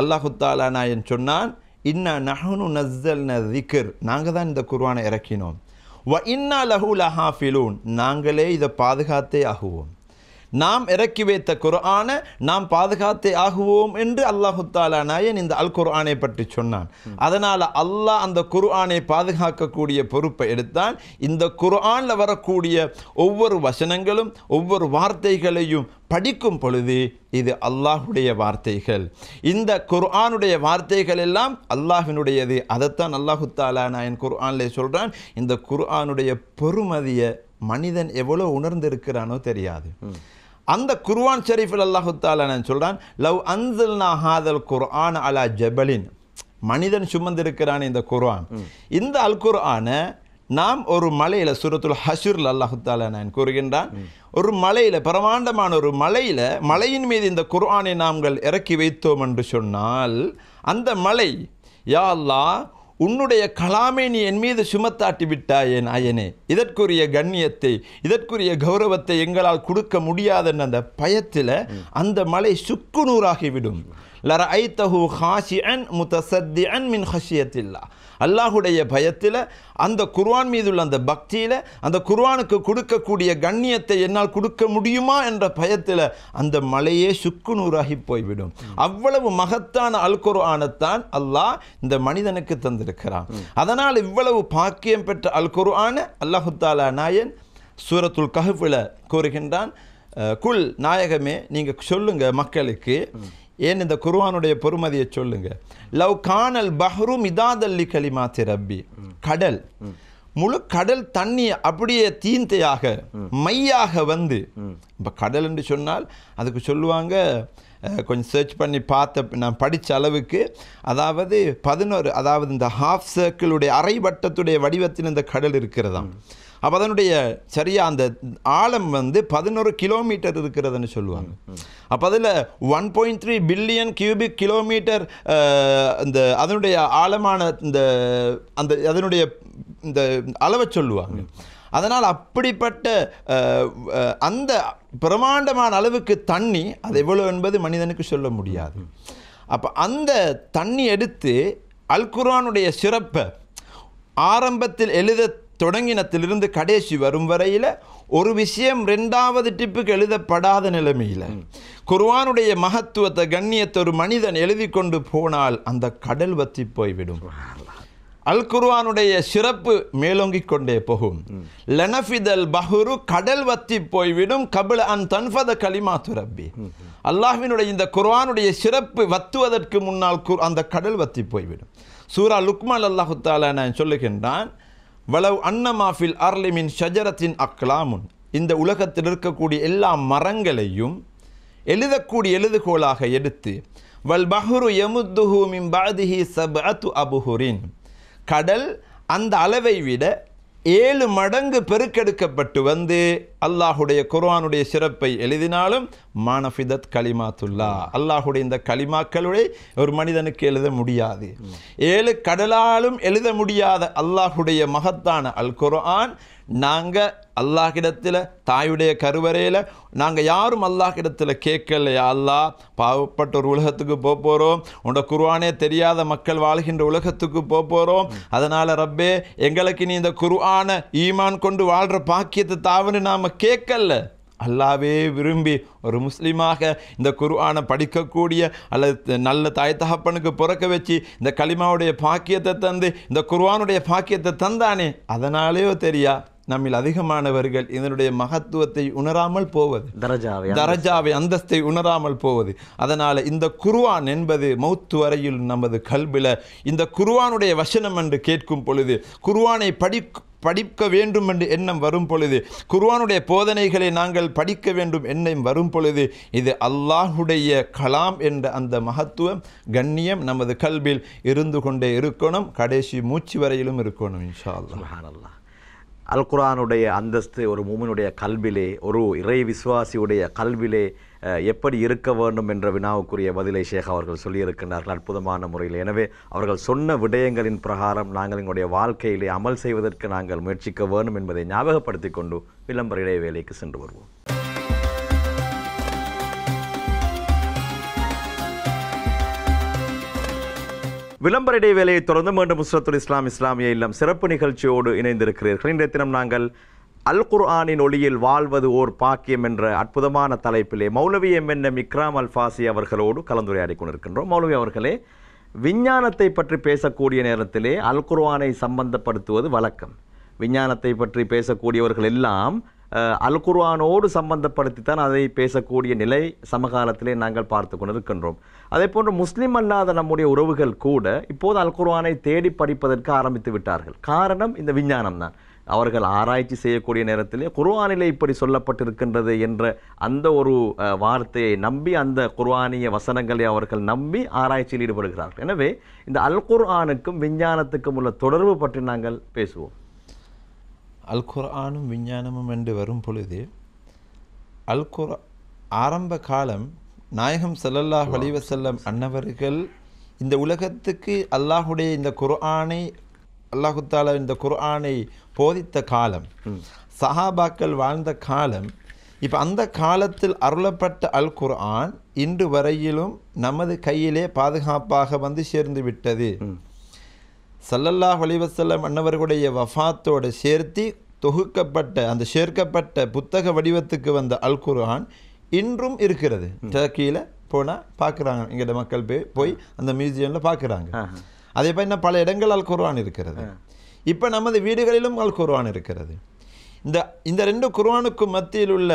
அல்லாஹு தாலா நாயன் சொன்னான், இன்னா நஹ்னு நஸ்ஸல்னா ஸிக்ர், நாங்கள் தான் இந்த குர்ஆனை இறக்கினோம். வ இன்னா லஹு லஹாஃபிலூன், நாங்களே இதை பாதுகாத்தே ஆகுவோம். நாம் இறக்கி வைத்த குர்ஆனை நாம் பாதுகாத்தே ஆகுவோம் என்று அல்லாஹு தாலா நாயன் இந்த அல் குர்ஆனை பற்றி சொன்னான். அதனால் அல்லாஹ் அந்த குர்ஆனை பாதுகாக்கக்கூடிய பொறுப்பை எடுத்தான். இந்த குர்ஆனில் வரக்கூடிய ஒவ்வொரு வசனங்களும் ஒவ்வொரு வார்த்தைகளையும் படிக்கும் பொழுது இது அல்லாஹுடைய வார்த்தைகள், இந்த குர்ஆனுடைய வார்த்தைகள் எல்லாம் அல்லாஹினுடையது. அதைத்தான் அல்லாஹு தாலா நாயன் குர்ஆனிலே சொல்கிறான். இந்த குர்ஆனுடைய பொறுமதியை மனிதன் எவ்வளோ உணர்ந்திருக்கிறானோ தெரியாது. அந்த குர்ஆன் ஷரீஃபில் அல்லாஹு தாலா நான் சொல்கிறான், லவ் அன்ஸல்னா ஹாதல் குர்ஆன் அலா ஜபலின், மனிதன் சுமந்திருக்கிறான் இந்த குர்ஆன். இந்த அல் குர்ஆனை நாம் ஒரு மலையில், சூரத்துல் ஹஷூரில் அல்லாஹு தாலா நான் கூறுகின்றான், ஒரு மலையில், பிரமாண்டமான ஒரு மலையில், மலையின் மீது இந்த குர்ஆனை நாங்கள் இறக்கி வைத்தோம் என்று சொன்னால் அந்த மலை, யா அல்லாஹ், உன்னுடைய கலாமை நீ என் மீது சுமத்தாட்டி விட்டாயே நாயனே, இதற்குரிய கண்ணியத்தை இதற்குரிய கௌரவத்தை எங்களால் கொடுக்க முடியாதுன்னு அந்த பயத்தில் அந்த மலை சுக்குநூறாகிவிடும். லரஐதஹு ஹாஷிஅன் முதஸத்திஅன் மின் ஹஷியத்தில்லாஹ், அல்லாஹுடைய பயத்தில் அந்த குர்ஆன் மீது உள்ள அந்த பக்தியில் அந்த குர்ஆனுக்கு கொடுக்கக்கூடிய கண்ணியத்தை என்னால் கொடுக்க முடியுமா என்ற பயத்தில் அந்த மலையே சுக்குநூறாகி போய்விடும். அவ்வளவு மகத்தான அல் குர்ஆனைத்தான் அல்லாஹ் இந்த மனிதனுக்கு தந்திருக்கிறான். அதனால் இவ்வளவு பாக்கியம் பெற்ற அல் குர்ஆனை அல்லாஹு தாலா நாயன் சூரத்துல் கஹ்ஃபில் கூறுகின்றான், குல், நாயகமே நீங்கள் சொல்லுங்கள் மக்களுக்கு, ஏன் இந்த குர்ஆனுடைய பொறுமதியை சொல்லுங்க. லவ் கானல் பஹ்ரு மிதாதல்லி கலிமாத்தி ரப்பி, கடல் முழு கடல் தண்ணி அப்படியே தீந்தையாக மையாக வந்து, இப்போ கடல் என்று சொன்னால் அதுக்கு சொல்லுவாங்க, கொஞ்சம் சர்ச் பண்ணி பார்த்த நான் படித்த அளவுக்கு, அதாவது 11, அதாவது இந்த ஹாஃப் சர்க்கிளுடைய அரை வட்டத்துடைய வடிவத்தில் இந்த கடல் இருக்கிறதாம். அப்போ அதனுடைய சரியாக அந்த ஆழம் வந்து 11 கிலோமீட்டர் இருக்கிறதுன்னு சொல்லுவாங்க. அப்போ அதில் 1.3 பில்லியன் கியூபிக் கிலோமீட்டர் இந்த அதனுடைய ஆழமான இந்த அந்த அதனுடைய இந்த அளவை சொல்லுவாங்க. அதனால் அப்படிப்பட்ட அந்த பிரமாண்டமான அளவுக்கு தண்ணி, அது எவ்வளோ என்பது மனிதனுக்கு சொல்ல முடியாது. அப்போ அந்த தண்ணி எடுத்து அல் குர்ஆனுடைய சிறப்பை ஆரம்பத்தில் எழுத தொடங்கினத்திலிருந்து கடைசி வரும் வரையில் ஒரு விஷயம் ரெண்டாவது டிப்புக்கு எழுதப்படாத நிலைமையில் குர்ஆனுடைய மகத்துவத்தை கண்ணியத்தை ஒரு மனிதன் எழுதி கொண்டு போனால் அந்த கடல் வற்றி போய்விடும். அல் குர்ஆனுடைய சிறப்பு மேலோங்கிக் கொண்டே போகும். லனஃபிதல் பஹ்ரு, கடல் வற்றி போய்விடும். கபில அன் தன்ஃபத கலிமாத்து ரப்பி, அல்லாஹ்வினுடைய இந்த குர்ஆனுடைய சிறப்பு வத்துவதற்கு முன்னால் அந்த கடல் வற்றி போய்விடும். சூரா லுக்மான் அல்லாஹு தஆலா நான் சொல்லுகின்றான், வலவ் அன்னமாஃபில் அர்லிமின் ஷஜரத்தின் அக்லாமுன், இந்த உலகத்தில் இருக்கக்கூடிய எல்லா மரங்களையும் எழுதக்கூடிய எழுதுகோலாக எடுத்து வல் பஹ்ரு யமுத்துஹு மின் பஅதிஹி சபஅத்து அபுஹுரின், கடல் அந்த அளவை விட 7 மடங்கு பெருக்கெடுக்கப்பட்டு வந்து அல்லாஹுடைய குர்ஆனுடைய சிறப்பை எழுதினாலும் மானஃபிதத் கலிமாத்துல்லா, அல்லாஹுடைய இந்த கலிமாக்களுடைய ஒரு மனிதனுக்கு எழுத முடியாது. 7 கடலாலும் எழுத முடியாத அல்லாஹுடைய மகத்தான அல் குர்ஆன் நாங்கள் அல்லாஹ்கிடத்தில் தாயுடைய கருவறையில் நாங்கள் யாரும் அல்லாஹ்கிடத்தில் கேட்கலையா அல்லா, பாவப்பட்ட ஒரு உலகத்துக்கு போகிறோம், உன்னோட குர்ஆனே தெரியாத மக்கள் வாழ்கின்ற உலகத்துக்கு போகிறோம், அதனால் ரப்பே எங்களுக்கு நீ இந்த குர்ஆனை ஈமான் கொண்டு வாழ்கிற பாக்கியத்தை தாவுன்னு நாம் கேட்கல. அல்லாவே விரும்பி ஒரு முஸ்லீமாக இந்த குர்ஆனை படிக்கக்கூடிய அல்லது நல்ல தாய் தகப்பனுக்கு பிறக்க வச்சு இந்த கலிமாவுடைய பாக்கியத்தை தந்து இந்த குர்ஆனுடைய பாக்கியத்தை தந்தானே, அதனாலேயோ தெரியா நம்மில் அதிகமானவர்கள் இதனுடைய மகத்துவத்தை உணராமல் போவது, தரஜாவை அந்தஸ்தை உணராமல் போவது. அதனால் இந்த குர்ஆன் என்பது மௌத்து வரையில் நமது கல்பில் இந்த குர்ஆனுடைய வசனம் என்று கேட்கும் பொழுது, குர்ஆனை படிக்க வேண்டும் என்று எண்ணம் வரும் பொழுது, குர்ஆனுடைய போதனைகளை நாங்கள் படிக்க வேண்டும் எண்ணம் வரும் பொழுது, இது அல்லாஹுடைய கலாம் என்ற அந்த மகத்துவம் கண்ணியம் நமது கல்பில் இருந்து கொண்டே இருக்கணும், கடைசி மூச்சு வரையிலும் இருக்கணும் இன்ஷா அல்லாஹ். அல் குர்ஆனுடைய அந்தஸ்து ஒரு மூமினுடைய கல்விலே, ஒரு இறை விசுவாசியுடைய கல்விலே எப்படி இருக்க வேண்டும் என்ற வினாவுக்குரிய பதிலை ஷேக் அவர்கள் சொல்லியிருக்கின்றார்கள் அற்புதமான முறையில். எனவே அவர்கள் சொன்ன விடயங்களின் பிரகாரம் நாங்கள் எங்களுடைய வாழ்க்கையிலே அமல் செய்வதற்கு நாங்கள் முயற்சிக்க வேண்டும் என்பதை ஞாபகப்படுத்தி கொண்டு விளம்பர இடைவேளைக்கு சென்று வருவோம். விளம்பர இடைவேளையை தொடர்ந்து மீண்டும் உஸ்ரத்துல் இஸ்லாம் இஸ்லாமிய இல்லம் சிறப்பு நிகழ்ச்சியோடு இணைந்திருக்கிறீர்கள். இன்றைய தினம் நாங்கள் அல் குர்ஆனின் ஒளியில் வாழ்வது ஓர் பாக்கியம் என்ற அற்புதமான தலைப்பிலே மௌலவி எம்என்எம் இக்ராம் அல் ஃபாசி அவர்களோடு கலந்துரையாடி கொண்டிருக்கின்றோம். மௌலவி அவர்களே, விஞ்ஞானத்தை பற்றி பேசக்கூடிய நேரத்திலே அல் குர்ஆனை சம்பந்தப்படுத்துவது வழக்கம். விஞ்ஞானத்தை பற்றி பேசக்கூடியவர்கள் எல்லாம் அல் குர்ஆனோடு சம்பந்தப்படுத்தித்தான் அதை பேசக்கூடிய நிலை சமகாலத்திலே நாங்கள் பார்த்து கொண்டிருக்கின்றோம். அதே போன்று முஸ்லீம் அல்லாத நம்முடைய உறவுகள் கூட இப்போது அல் குர்ஆனை தேடி படிப்பதற்கு ஆரம்பித்து விட்டார்கள். காரணம் இந்த விஞ்ஞானம் தான். அவர்கள் ஆராய்ச்சி செய்யக்கூடிய நேரத்திலே குர்ஆனிலே இப்படி சொல்லப்பட்டிருக்கின்றது என்ற அந்த ஒரு வார்த்தையை நம்பி, அந்த குர்ஆனிய வசனங்களை அவர்கள் நம்பி ஆராய்ச்சியில் ஈடுபடுகிறார்கள். எனவே இந்த அல் குர்ஆனுக்கும் விஞ்ஞானத்துக்கும் உள்ள தொடர்பு பற்றி நாங்கள் பேசுவோம். அல் குர்ஆனும் விஞ்ஞானமும் என்று வரும் பொழுது, அல் குர் ஆரம்ப காலம் நாயகம் ஸல்லல்லாஹு அலைஹி வஸல்லம் அன்னவர்கள் இந்த உலகத்துக்கு அல்லாஹுடைய இந்த குர்ஆனை அல்லாஹு தஆலா இந்த குர்ஆனை போதித்த காலம், சஹாபாக்கள் வாழ்ந்த காலம். இப்போ அந்த காலத்தில் அருளப்பட்ட அல் குர்ஆன் இன்று வரையிலும் நமது கையிலே பாதுகாப்பாக வந்து சேர்ந்து விட்டது. ஸல்லல்லாஹு அலைஹி வஸல்லம் அன்னவர்களுடைய வஃபாத்தோடு சேர்த்து தொகுக்கப்பட்ட அந்த சேர்க்கப்பட்ட புத்தக வடிவத்துக்கு வந்த அல் குர்ஆன் இன்றும் இருக்கிறது. டர்க்கியில் போனால் பார்க்குறாங்க, எங்கிட்ட மக்கள் போய் அந்த மியூசியமில் பார்க்குறாங்க. அதே போய் இன்னும் பல இடங்கள் அல் குர்ஆன் இருக்கிறது. இப்போ நமது வீடுகளிலும் அல் குர்ஆன் இருக்கிறது. இந்த இந்த 2 குர்ஆனுக்கும் மத்தியில் உள்ள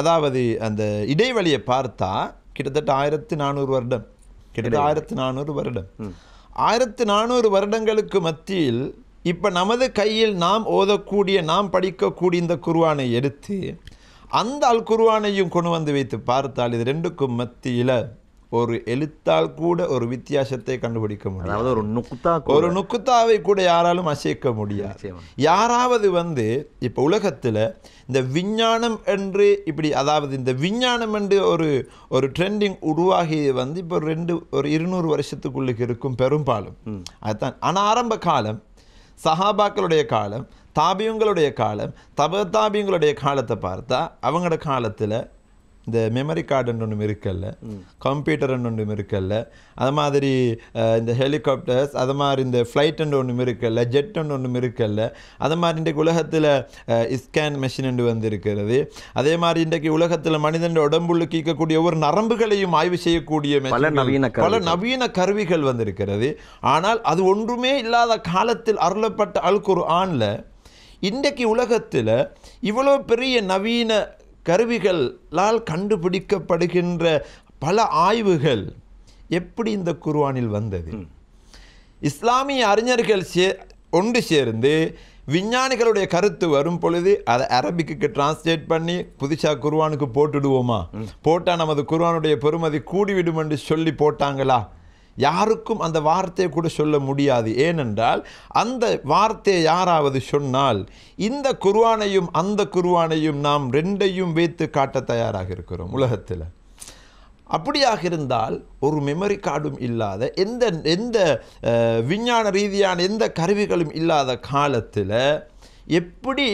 அதாவது அந்த இடைவெளியை பார்த்தா கிட்டத்தட்ட 1400 வருடம், கிட்டத்தட்ட 1400 வருடம், 1400 வருடங்களுக்கு மத்தியில் இப்போ நமது கையில் நாம் ஓதக்கூடிய நாம் படிக்கக்கூடிய இந்த குர்ஆனை எடுத்து அந்த அல் குர்ஆனையும் கொண்டு வந்து வைத்து பார்த்தால் இது 2க்கும் மத்தியில் ஒரு எழுத்தால் கூட ஒரு வித்தியாசத்தை கண்டுபிடிக்க முடியாது. அதாவது ஒரு நுக்குத்தாவை கூட யாராலும் அசைக்க முடியாது. யாராவது வந்து இப்போ உலகத்தில் இந்த விஞ்ஞானம் என்று இப்படி அதாவது இந்த விஞ்ஞானம் என்று ஒரு ட்ரெண்டிங் உருவாகி வந்து இப்போ ஒரு 200 வருஷத்துக்குள்ளுக்கு இருக்கும் பெரும்பாலும் அதுதான். ஆனால் ஆரம்ப காலம் சஹாபாக்களுடைய காலம், தாபியங்களுடைய காலம், தப தாபியங்களுடைய காலத்தை பார்த்தா அவங்களோட காலத்தில் the memory card and miracle, computer and miracle, the helicopters, the flight and miracle, jet and miracle, the scan machine and the Manithan இன்றைக்கு உலகத்துல இவ்வளவு பெரிய நவீன கருவிகளால் கண்டுபிடிக்கப்படுகின்ற பல ஆய்வுகள் எப்படி இந்த குர்ஆனில் வந்தது இஸ்லாமிய அறிஞர்கள் ஒன்று சேர்ந்து விஞ்ஞானிகளுடைய கருத்து வரும் பொழுது அதை அரபிக்கு டிரான்ஸ்லேட் பண்ணி புதிசா குர்ஆனுக்கு போட்டுடுவோமா போட்டா நமது குர்ஆனுடைய பெருமதி கூடிவிடும் என்று சொல்லி போட்டாங்களா யாருக்கும் அந்த வார்த்தையை கூட சொல்ல முடியாது ஏனென்றால் அந்த வார்த்தையை யாராவது சொன்னால் இந்த குர்ஆனையும் அந்த குர்ஆனையும் நாம் ரெண்டையும் வைத்து காட்ட தயாராக இருக்கிறோம் உலகத்துல அப்படியாக இருந்தால் ஒரு மெமரி கார்டும் இல்லாத எந்த விஞ்ஞான ரீதியான எந்த கருவிகளும் இல்லாத காலத்துல எப்படி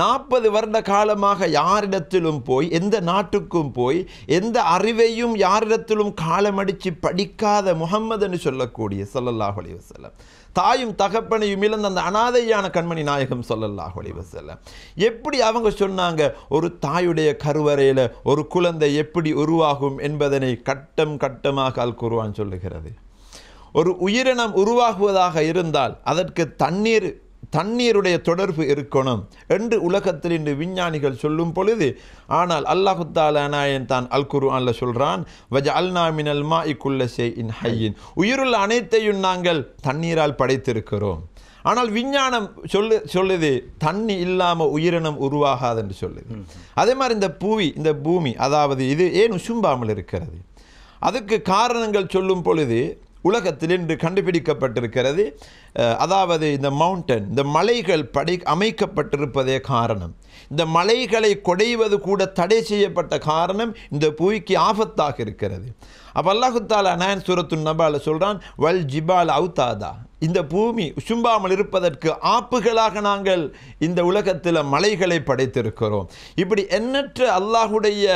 40 வருட காலமாக யாரிடத்திலும் போய் எந்த நாட்டுக்கும் போய் எந்த அறிவையும் யாரிடத்திலும் காலமடிச்சு படிக்காத முஹம்மது என்று சொல்லக்கூடிய ஸல்லல்லாஹு அலைஹி வஸல்லம் தாயும் தகப்பனையும் இழந்த அந்த அநாதையான கண்மணி நாயகம் ஸல்லல்லாஹு அலைஹி வஸல்லம் எப்படி அவங்க சொன்னாங்க ஒரு தாயுடைய கருவறையில ஒரு குழந்தை எப்படி உருவாகும் என்பதை கட்டம் கட்டமாக அல் குர்ஆன் சொல்கிறது ஒரு உயிரினம் உருவாகுவதாக இருந்தால் அதற்கு தண்ணீருடைய தொடர்பு இருக்கணும் என்று உலகத்தில் இந்த விஞ்ஞானிகள் சொல்லும் பொழுது ஆனால் அல்லாஹ் தஆலா தான் அல் குர்ஆன்ல சொல்றான் வஜஅல்னா மினல் மாஇ குல்ல ஷைஇன் ஹய்யின் உயிருள்ள அனைத்தையும் நாங்கள் தண்ணீரால் படைத்திருக்கிறோம் ஆனால் விஞ்ஞானம் சொல்லுது தண்ணி இல்லாம உயிரினம் உருவாகாது என்று சொல்லுது அதே மாதிரி இந்த பூமி அதாவது இது ஏன் உசும்பாமல் இருக்கிறது அதுக்கு காரணங்கள் சொல்லும் பொழுது உலகத்தில் இன்று கண்டுபிடிக்கப்பட்டிருக்கிறது அதாவது இந்த மவுண்டன் இந்த மலைகள் அமைக்கப்பட்டிருப்பதே காரணம் இந்த மலைகளை கொடைவது கூட தடை செய்யப்பட்ட காரணம் இந்த பூமிக்கு ஆபத்தாக இருக்கிறது அப்ப அல்லாஹ் தஆலா நயன் சூரத்துன் நபால சொல்றான் வல் ஜிபால் அவுதாதா இந்த பூமி சும்பாமல் இருப்பதற்கு ஆப்புகளாக நாங்கள் இந்த உலகத்தில் மலைகளை படைத்திருக்கிறோம் இப்படி எண்ணற்ற அல்லாஹ்வுடைய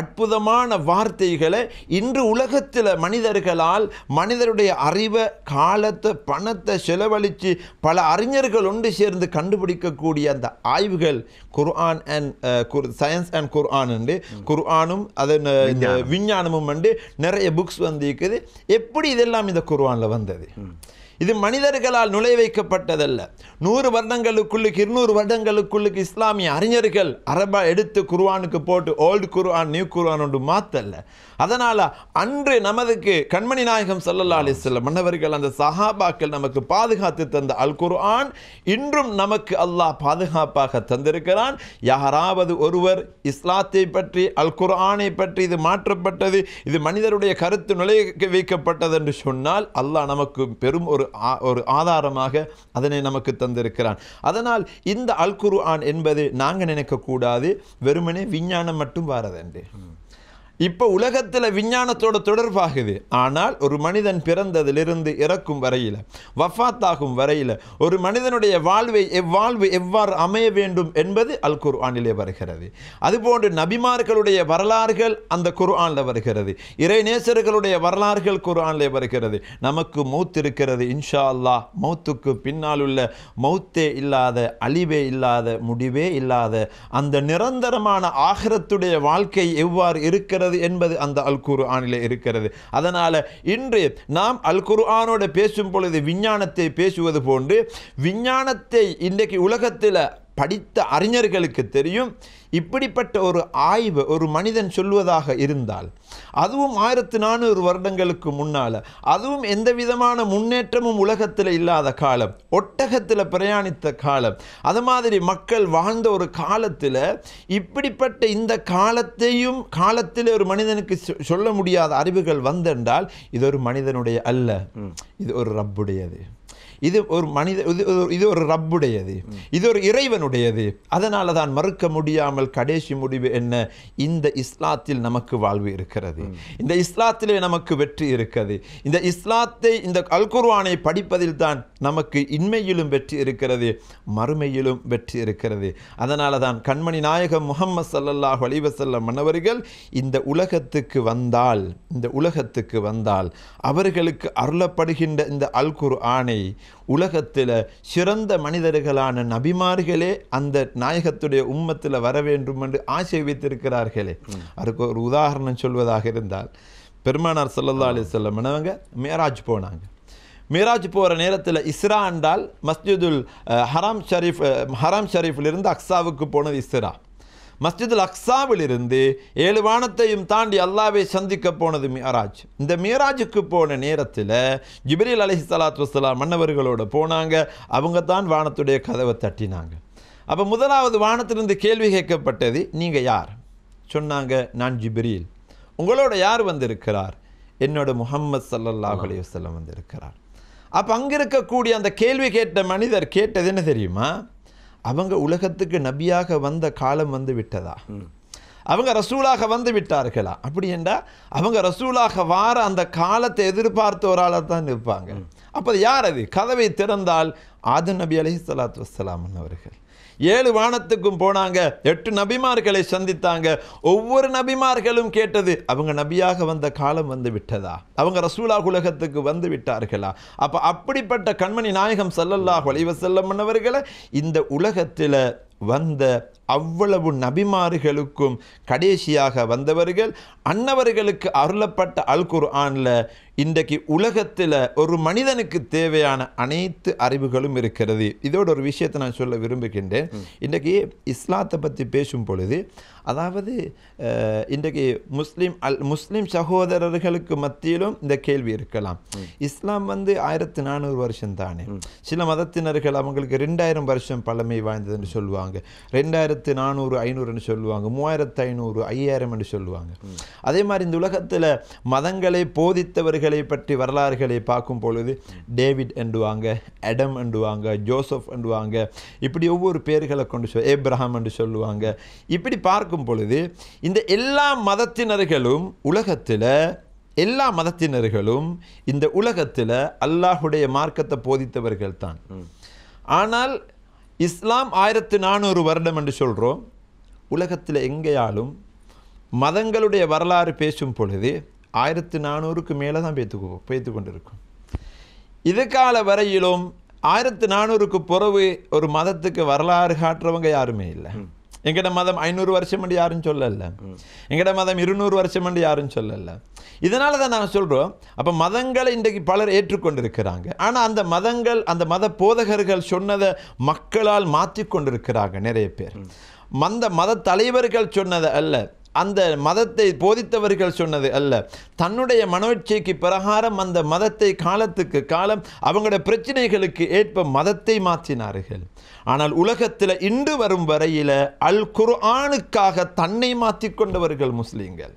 அற்புதமான வார்த்தைகளை இன்று உலகத்தில் மனிதர்களால் மனிதருடைய அறிவை காலத்தை பணத்தை செலவழித்து பல அறிஞர்கள் ஒன்று சேர்ந்து கண்டுபிடிக்கக்கூடிய அந்த ஆய்வுகள் குர்ஆன் அண்ட் சயின்ஸ் அண்ட் குர்ஆன் என்று குர்ஆனும் அதன் விஞ்ஞானமும் என்று நிறைய புக்ஸ் வந்திருக்குது எப்படி இதெல்லாம் இந்த குர்ஆனில் வந்தது இது மனிதர்களால் நுழை வைக்கப்பட்டதல்ல 100 வருடங்களுக்குள்ளுக்கு 200 வருடங்களுக்குள்ளுக்கு இஸ்லாமிய அறிஞர்கள் அரபா எடுத்து குர்ஆனுக்கு போட்டு ஓல்ட் குர்ஆன் நியூ குர்ஆன் ஒன்று மாத்தல்ல அதனால அன்று நமக்கு கண்மணி நாயகம் ஸல்லல்லாஹு அலைஹி வஸல்லம் மன்னவர்கள் அந்த சஹாபாக்கள் நமக்கு பாதுகாத்து தந்த அல் குர்ஆன் இன்றும் நமக்கு அல்லாஹ் பாதுகாப்பாக தந்திருக்கிறான் யாராவது ஒருவர் இஸ்லாத்தை பற்றி அல் குர்ஆனை பற்றி இது மாற்றப்பட்டது இது மனிதருடைய கருத்து நுழை வைக்கப்பட்டது என்று சொன்னால் அல்லாஹ் நமக்கு பெரும் ஒரு ஆதாரமாக அதனை நமக்கு தந்திருக்கிறான் அதனால் இந்த அல் குர்ஆன் என்பது நாங்க நினைக்க கூடாது வெறுமனே விஞ்ஞானம் மட்டும் வரதென்று இப்போ உலகத்துல விஞ்ஞானத்தோட தொடர்பாகுது ஆனால் ஒரு மனிதன் பிறந்ததிலிருந்து இறக்கும் வரையில வஃபாத்தாகும் வரையில ஒரு மனிதனுடைய வாழ்வு எவ்வாறு அமைய வேண்டும் என்பது அல் குர்ஆனிலே வருகிறது அதுபோன்று நபிமார்களுடைய வரலாறுகள் அந்த குர்ஆன்ல வருகிறது இறைநேசர்களுடைய வரலாறுகள் குர்ஆனிலே வருகிறது நமக்கு மௌத் இருக்கிறது இன்ஷா அல்லாஹ் மௌத்துக்கு பின்னால் உள்ள மௌத்தே இல்லாத அழிவே இல்லாத முடிவே இல்லாத அந்த நிரந்தரமான ஆகிரத்துடைய வாழ்க்கை எவ்வாறு இருக்கிறது என்பது அந்த அல் குர்ஆனிலே இருக்கிறது அதனால இன்று நாம் அல் குர்ஆனோட பேசும் பொழுது விஞ்ஞானத்தை பேசுவது போன்று விஞ்ஞானத்தை இன்றைக்கு உலகத்தில் படித்த அறிஞர்களுக்கு தெரியும் இப்படிப்பட்ட ஒரு ஆய்வு ஒரு மனிதன் சொல்வதாக இருந்தால் அதுவும் 1400 வருடங்களுக்கு முன்னால அதுவும் எந்த விதமான முன்னேற்றமும் உலகத்தில் இல்லாத காலம் ஒட்டகத்தில் பிரயாணித்த காலம் அது மாதிரி மக்கள் வாழ்ந்த ஒரு காலத்தில் இப்படிப்பட்ட இந்த காலத்தையும் காலத்தில் ஒரு மனிதனுக்கு சொல்ல முடியாத அறிவுகள் வந்தென்றால் இது ஒரு மனிதனுடைய அல்ல இது ஒரு ரப்புடையது இது ஒரு மனித இது ஒரு ரப்புடையது, இது ஒரு இறைவனுடையது. அதனால தான் மறுக்க முடியாமல் கடைசி முடிவு என்ன, இந்த இஸ்லாத்தில் நமக்கு வாழ்வு இருக்கிறது, இந்த இஸ்லாத்திலே நமக்கு வெற்றி இருக்கிறது, இந்த இஸ்லாத்தை இந்த அல் குர்ஆனை படிப்பதில் தான் நமக்கு இன்மையிலும் வெற்றி இருக்கிறது, மறுமையிலும் வெற்றி இருக்கிறது. அதனால தான் கண்மணி நாயகம் முஹம்மது ஸல்லல்லாஹு அலைஹி வஸல்லம் மன்னவர்கள் இந்த உலகத்துக்கு வந்தால் அவர்களுக்கு அருளப்படுகின்ற இந்த அல் குர்ஆனை உலகத்தில் சிறந்த மனிதர்களான நபிமார்களே அந்த நாயகத்துடைய உம்மத்தில் வர வேண்டும் என்று ஆசை வைத்திருக்கிறார்களே. அதுக்கு ஒரு உதாரணம் சொல்வதாக இருந்தால், பெருமானார் ஸல்லல்லாஹு அலைஹி வஸல்லம் அவங்க மேராஜ் போனாங்க. மேராஜ் போகிற நேரத்தில் இஸ்ரா என்றால் மஸ்ஜிதுல் ஹராம் ஷரீஃபிலிருந்து அக்ஸாவுக்கு போனது இஸ்ரா. மஸ்ஜிதுல் அக்ஸாவிலிருந்து 7 வானத்தையும் தாண்டி அல்லாஹ்வை சந்திக்க போனது மியராஜ். இந்த மியராஜுக்கு போன நேரத்தில் ஜிப்ரீல் அலைஹிஸ்ஸலாத்து வஸ்ஸலாம் மன்னவர்களோடு போனாங்க. அவங்க தான் வானத்துடைய கதவை தட்டினாங்க. அப்போ முதலாவது வானத்திலிருந்து கேள்வி கேட்கப்பட்டது, நீங்கள் யார்? சொன்னாங்க, நான் ஜிப்ரீல். உங்களோட யார் வந்திருக்கிறார்? என்னோட முஹம்மது ஸல்லல்லாஹு அலைஹி வஸல்லம் வந்திருக்கிறார். அப்போ அங்கே இருக்கக்கூடிய அந்த கேள்வி கேட்ட மனிதர் கேட்டது என்ன தெரியுமா? அவங்க உலகத்துக்கு நபியாக வந்த காலம் வந்து விட்டதா, அவங்க ரசூலாக வந்து விட்டார்களா? அப்படி என்றால் அவங்க ரசூலாக வார அந்த காலத்தை எதிர்பார்த்த ஒரு தான் இருப்பாங்க. அப்போ யார் அது? கதவை திறந்தால் ஆதம் நபி அலைஹிஸ்ஸலாத்து வஸ்ஸலாம் அவர்கள் 7 வானத்துக்கும் போனாங்க, 8 நபிமார்களை சந்தித்தாங்க. ஒவ்வொரு நபிமார்களும் கேட்டது, அவங்க நபியாக வந்த காலம் வந்து விட்டதா, அவங்க ரசூலாக உலகத்துக்கு வந்து விட்டார்களா? அப்போ அப்படிப்பட்ட கண்மணி நாயகம் ஸல்லல்லாஹு அலைஹி வஸல்லம் அவர்களை இந்த உலகத்தில் வந்த அவ்வளவு நபிமார்களுக்கும் கடைசியாக வந்தவர்கள். அன்னவர்களுக்கு அருளப்பட்ட அல் குர்ஆனில் இன்றைக்கு உலகத்தில் ஒரு மனிதனுக்கு தேவையான அனைத்து அறிவுகளும் இருக்கிறது. இதோட ஒரு விஷயத்தை நான் சொல்ல விரும்புகின்றேன். இன்றைக்கு இஸ்லாத்தை பற்றி பேசும் பொழுது, அதாவது இன்றைக்கு முஸ்லீம் சகோதரர்களுக்கு மத்தியிலும் இந்த கேள்வி இருக்கலாம். இஸ்லாம் வந்து 1400 வருஷம் தானே, சில மதத்தினர்கள் அவங்களுக்கு 2000 வருஷம் பழமை வாய்ந்ததுன்னு சொல்லுவாங்க, 2400 500 சொல்லுவாங்க, 3500 5000 என்று சொல்லுவாங்க. அதே மாதிரி இந்த உலகத்தில் மதங்களை போதித்தவர்களை பற்றி வரலாறுகளை பார்க்கும் பொழுது டேவிட் என்றுவாங்க, அடம் என்றுவாங்க, ஜோசப் என்றுவாங்க, இப்படி ஒவ்வொரு பேர்களை கொண்டு ஏப்ரஹாம் என்று சொல்லுவாங்க. இப்படி பார்க்கும் பொழுது இந்த எல்லா மதத்தினர்களும் உலகத்தில் அல்லாஹுடைய மார்க்கத்தை போதித்தவர்கள் தான். ஆனால் இஸ்லாம் 1400 வருடம் என்று சொல்கிறோம். உலகத்தில் எங்கேயாலும் மதங்களுடைய வரலாறு பேசும் பொழுது 1400க்கு மேலே தான் பேத்து கொண்டிருக்கும். இது கால வரையிலும் 1400க்கு பிறகு ஒரு மதத்துக்கு வரலாறு காட்டுறவங்க யாருமே இல்லை. எங்கட மதம் 500 வருஷம் என்று யாரும் சொல்லலை, எங்கட மதம் 200 வருஷம் என்று யாரும் சொல்லலை. இதனால தான் நாங்கள் சொல்கிறோம். அப்போ மதங்களை இன்றைக்கு பலர் ஏற்றுக்கொண்டிருக்கிறாங்க, ஆனால் அந்த மதங்கள் அந்த மத போதகர்கள் சொன்னதை மக்களால் மாற்றிக்கொண்டிருக்கிறாங்க. நிறைய பேர் அந்த மத தலைவர்கள் சொன்னதை அல்ல, அந்த மதத்தை போதித்தவர்கள் சொன்னது அல்ல, தன்னுடைய மனோச்சைக்கு பிரகாரம் அந்த மதத்தை காலத்துக்கு காலம் அவங்களுடைய பிரச்சனைகளுக்கு ஏற்ப மதத்தை மாற்றினார்கள். ஆனால் உலகத்தில் இன்று வரும் வரையில் அல் குர்ஆனுக்காக தன்னை மாற்றிக்கொண்டவர்கள் முஸ்லீம்கள்.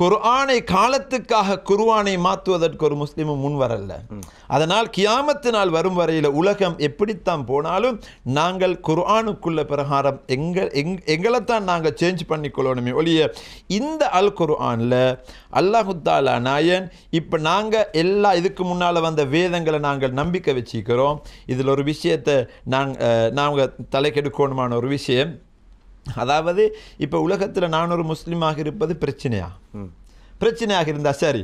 குர்ஆனை காலத்துக்காக குர்ஆனை மாற்றுவதற்கு ஒரு முஸ்லீமும் முன் வரல. அதனால் கியாமத்து நாள் வரும் வரையில் உலகம் எப்படித்தான் போனாலும் நாங்கள் குர்ஆனுக்குள்ள பிரகாரம் எங்களைத்தான் நாங்கள் சேஞ்ச் பண்ணிக்கொள்ளணுமே ஒழிய, இந்த அல் குர்ஆனில் அல்லாஹு தஆலா நாயன் இப்போ நாங்கள் எல்லா இதுக்கு முன்னால் வந்த வேதங்களை நாங்கள் நம்பிக்கை வச்சுக்கிறோம். இதில் ஒரு விஷயத்தை நாங்கள் தலைக்கெடுக்கணுமான ஒரு விஷயம், அதாவது இப்போ உலகத்தில் நான் ஒரு முஸ்லீமாக இருப்பது பிரச்சனையாக இருந்தால் சரி,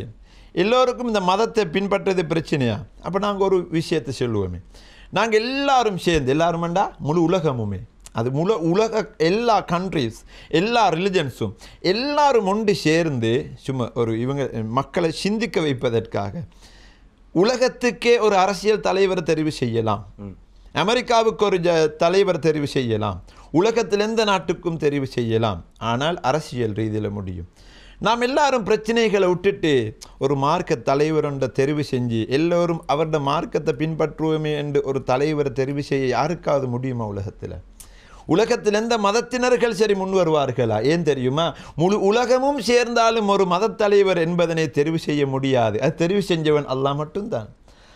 எல்லோருக்கும் இந்த மதத்தை பின்பற்றுறது பிரச்சனையா? அப்போ நாங்கள் ஒரு விஷயத்தை சொல்லுவோமே, நாங்கள் எல்லாரும் சேர்ந்து, எல்லாருமண்டா முழு உலகமுமே, அது முழு உலக எல்லா கண்ட்ரிஸ் எல்லா ரிலிஜன்ஸும் எல்லாரும் ஒன்று சேர்ந்து சும்மா ஒரு இவங்க மக்களை சிந்திக்க வைப்பதற்காக உலகத்துக்கே ஒரு அரசியல் தலைவரை தெரிவு செய்யலாம், அமெரிக்காவுக்கு ஒரு தலைவர் தெரிவு செய்யலாம், உலகத்தில் எந்த நாட்டுக்கும் தெரிவு செய்யலாம். ஆனால் அரசியல் ரீதியில் முடியும். நாம் எல்லாரும் பிரச்சனைகளை விட்டுட்டு ஒரு மார்க்க தலைவரோட தெரிவு செஞ்சு எல்லோரும் அவரோட மார்க்கத்தை பின்பற்றுவோமே என்று ஒரு தலைவரை தெரிவு செய்ய யாருக்காவது முடியுமா? உலகத்தில் எந்த மதத்தினர்கள் சரி முன் வருவார்களா? ஏன் தெரியுமா? முழு உலகமும் சேர்ந்தாலும் ஒரு மதத்தலைவர் என்பதனை தெரிவு செய்ய முடியாது. அது தெரிவு செஞ்சவன் அல்லாஹ் மட்டும்தான்.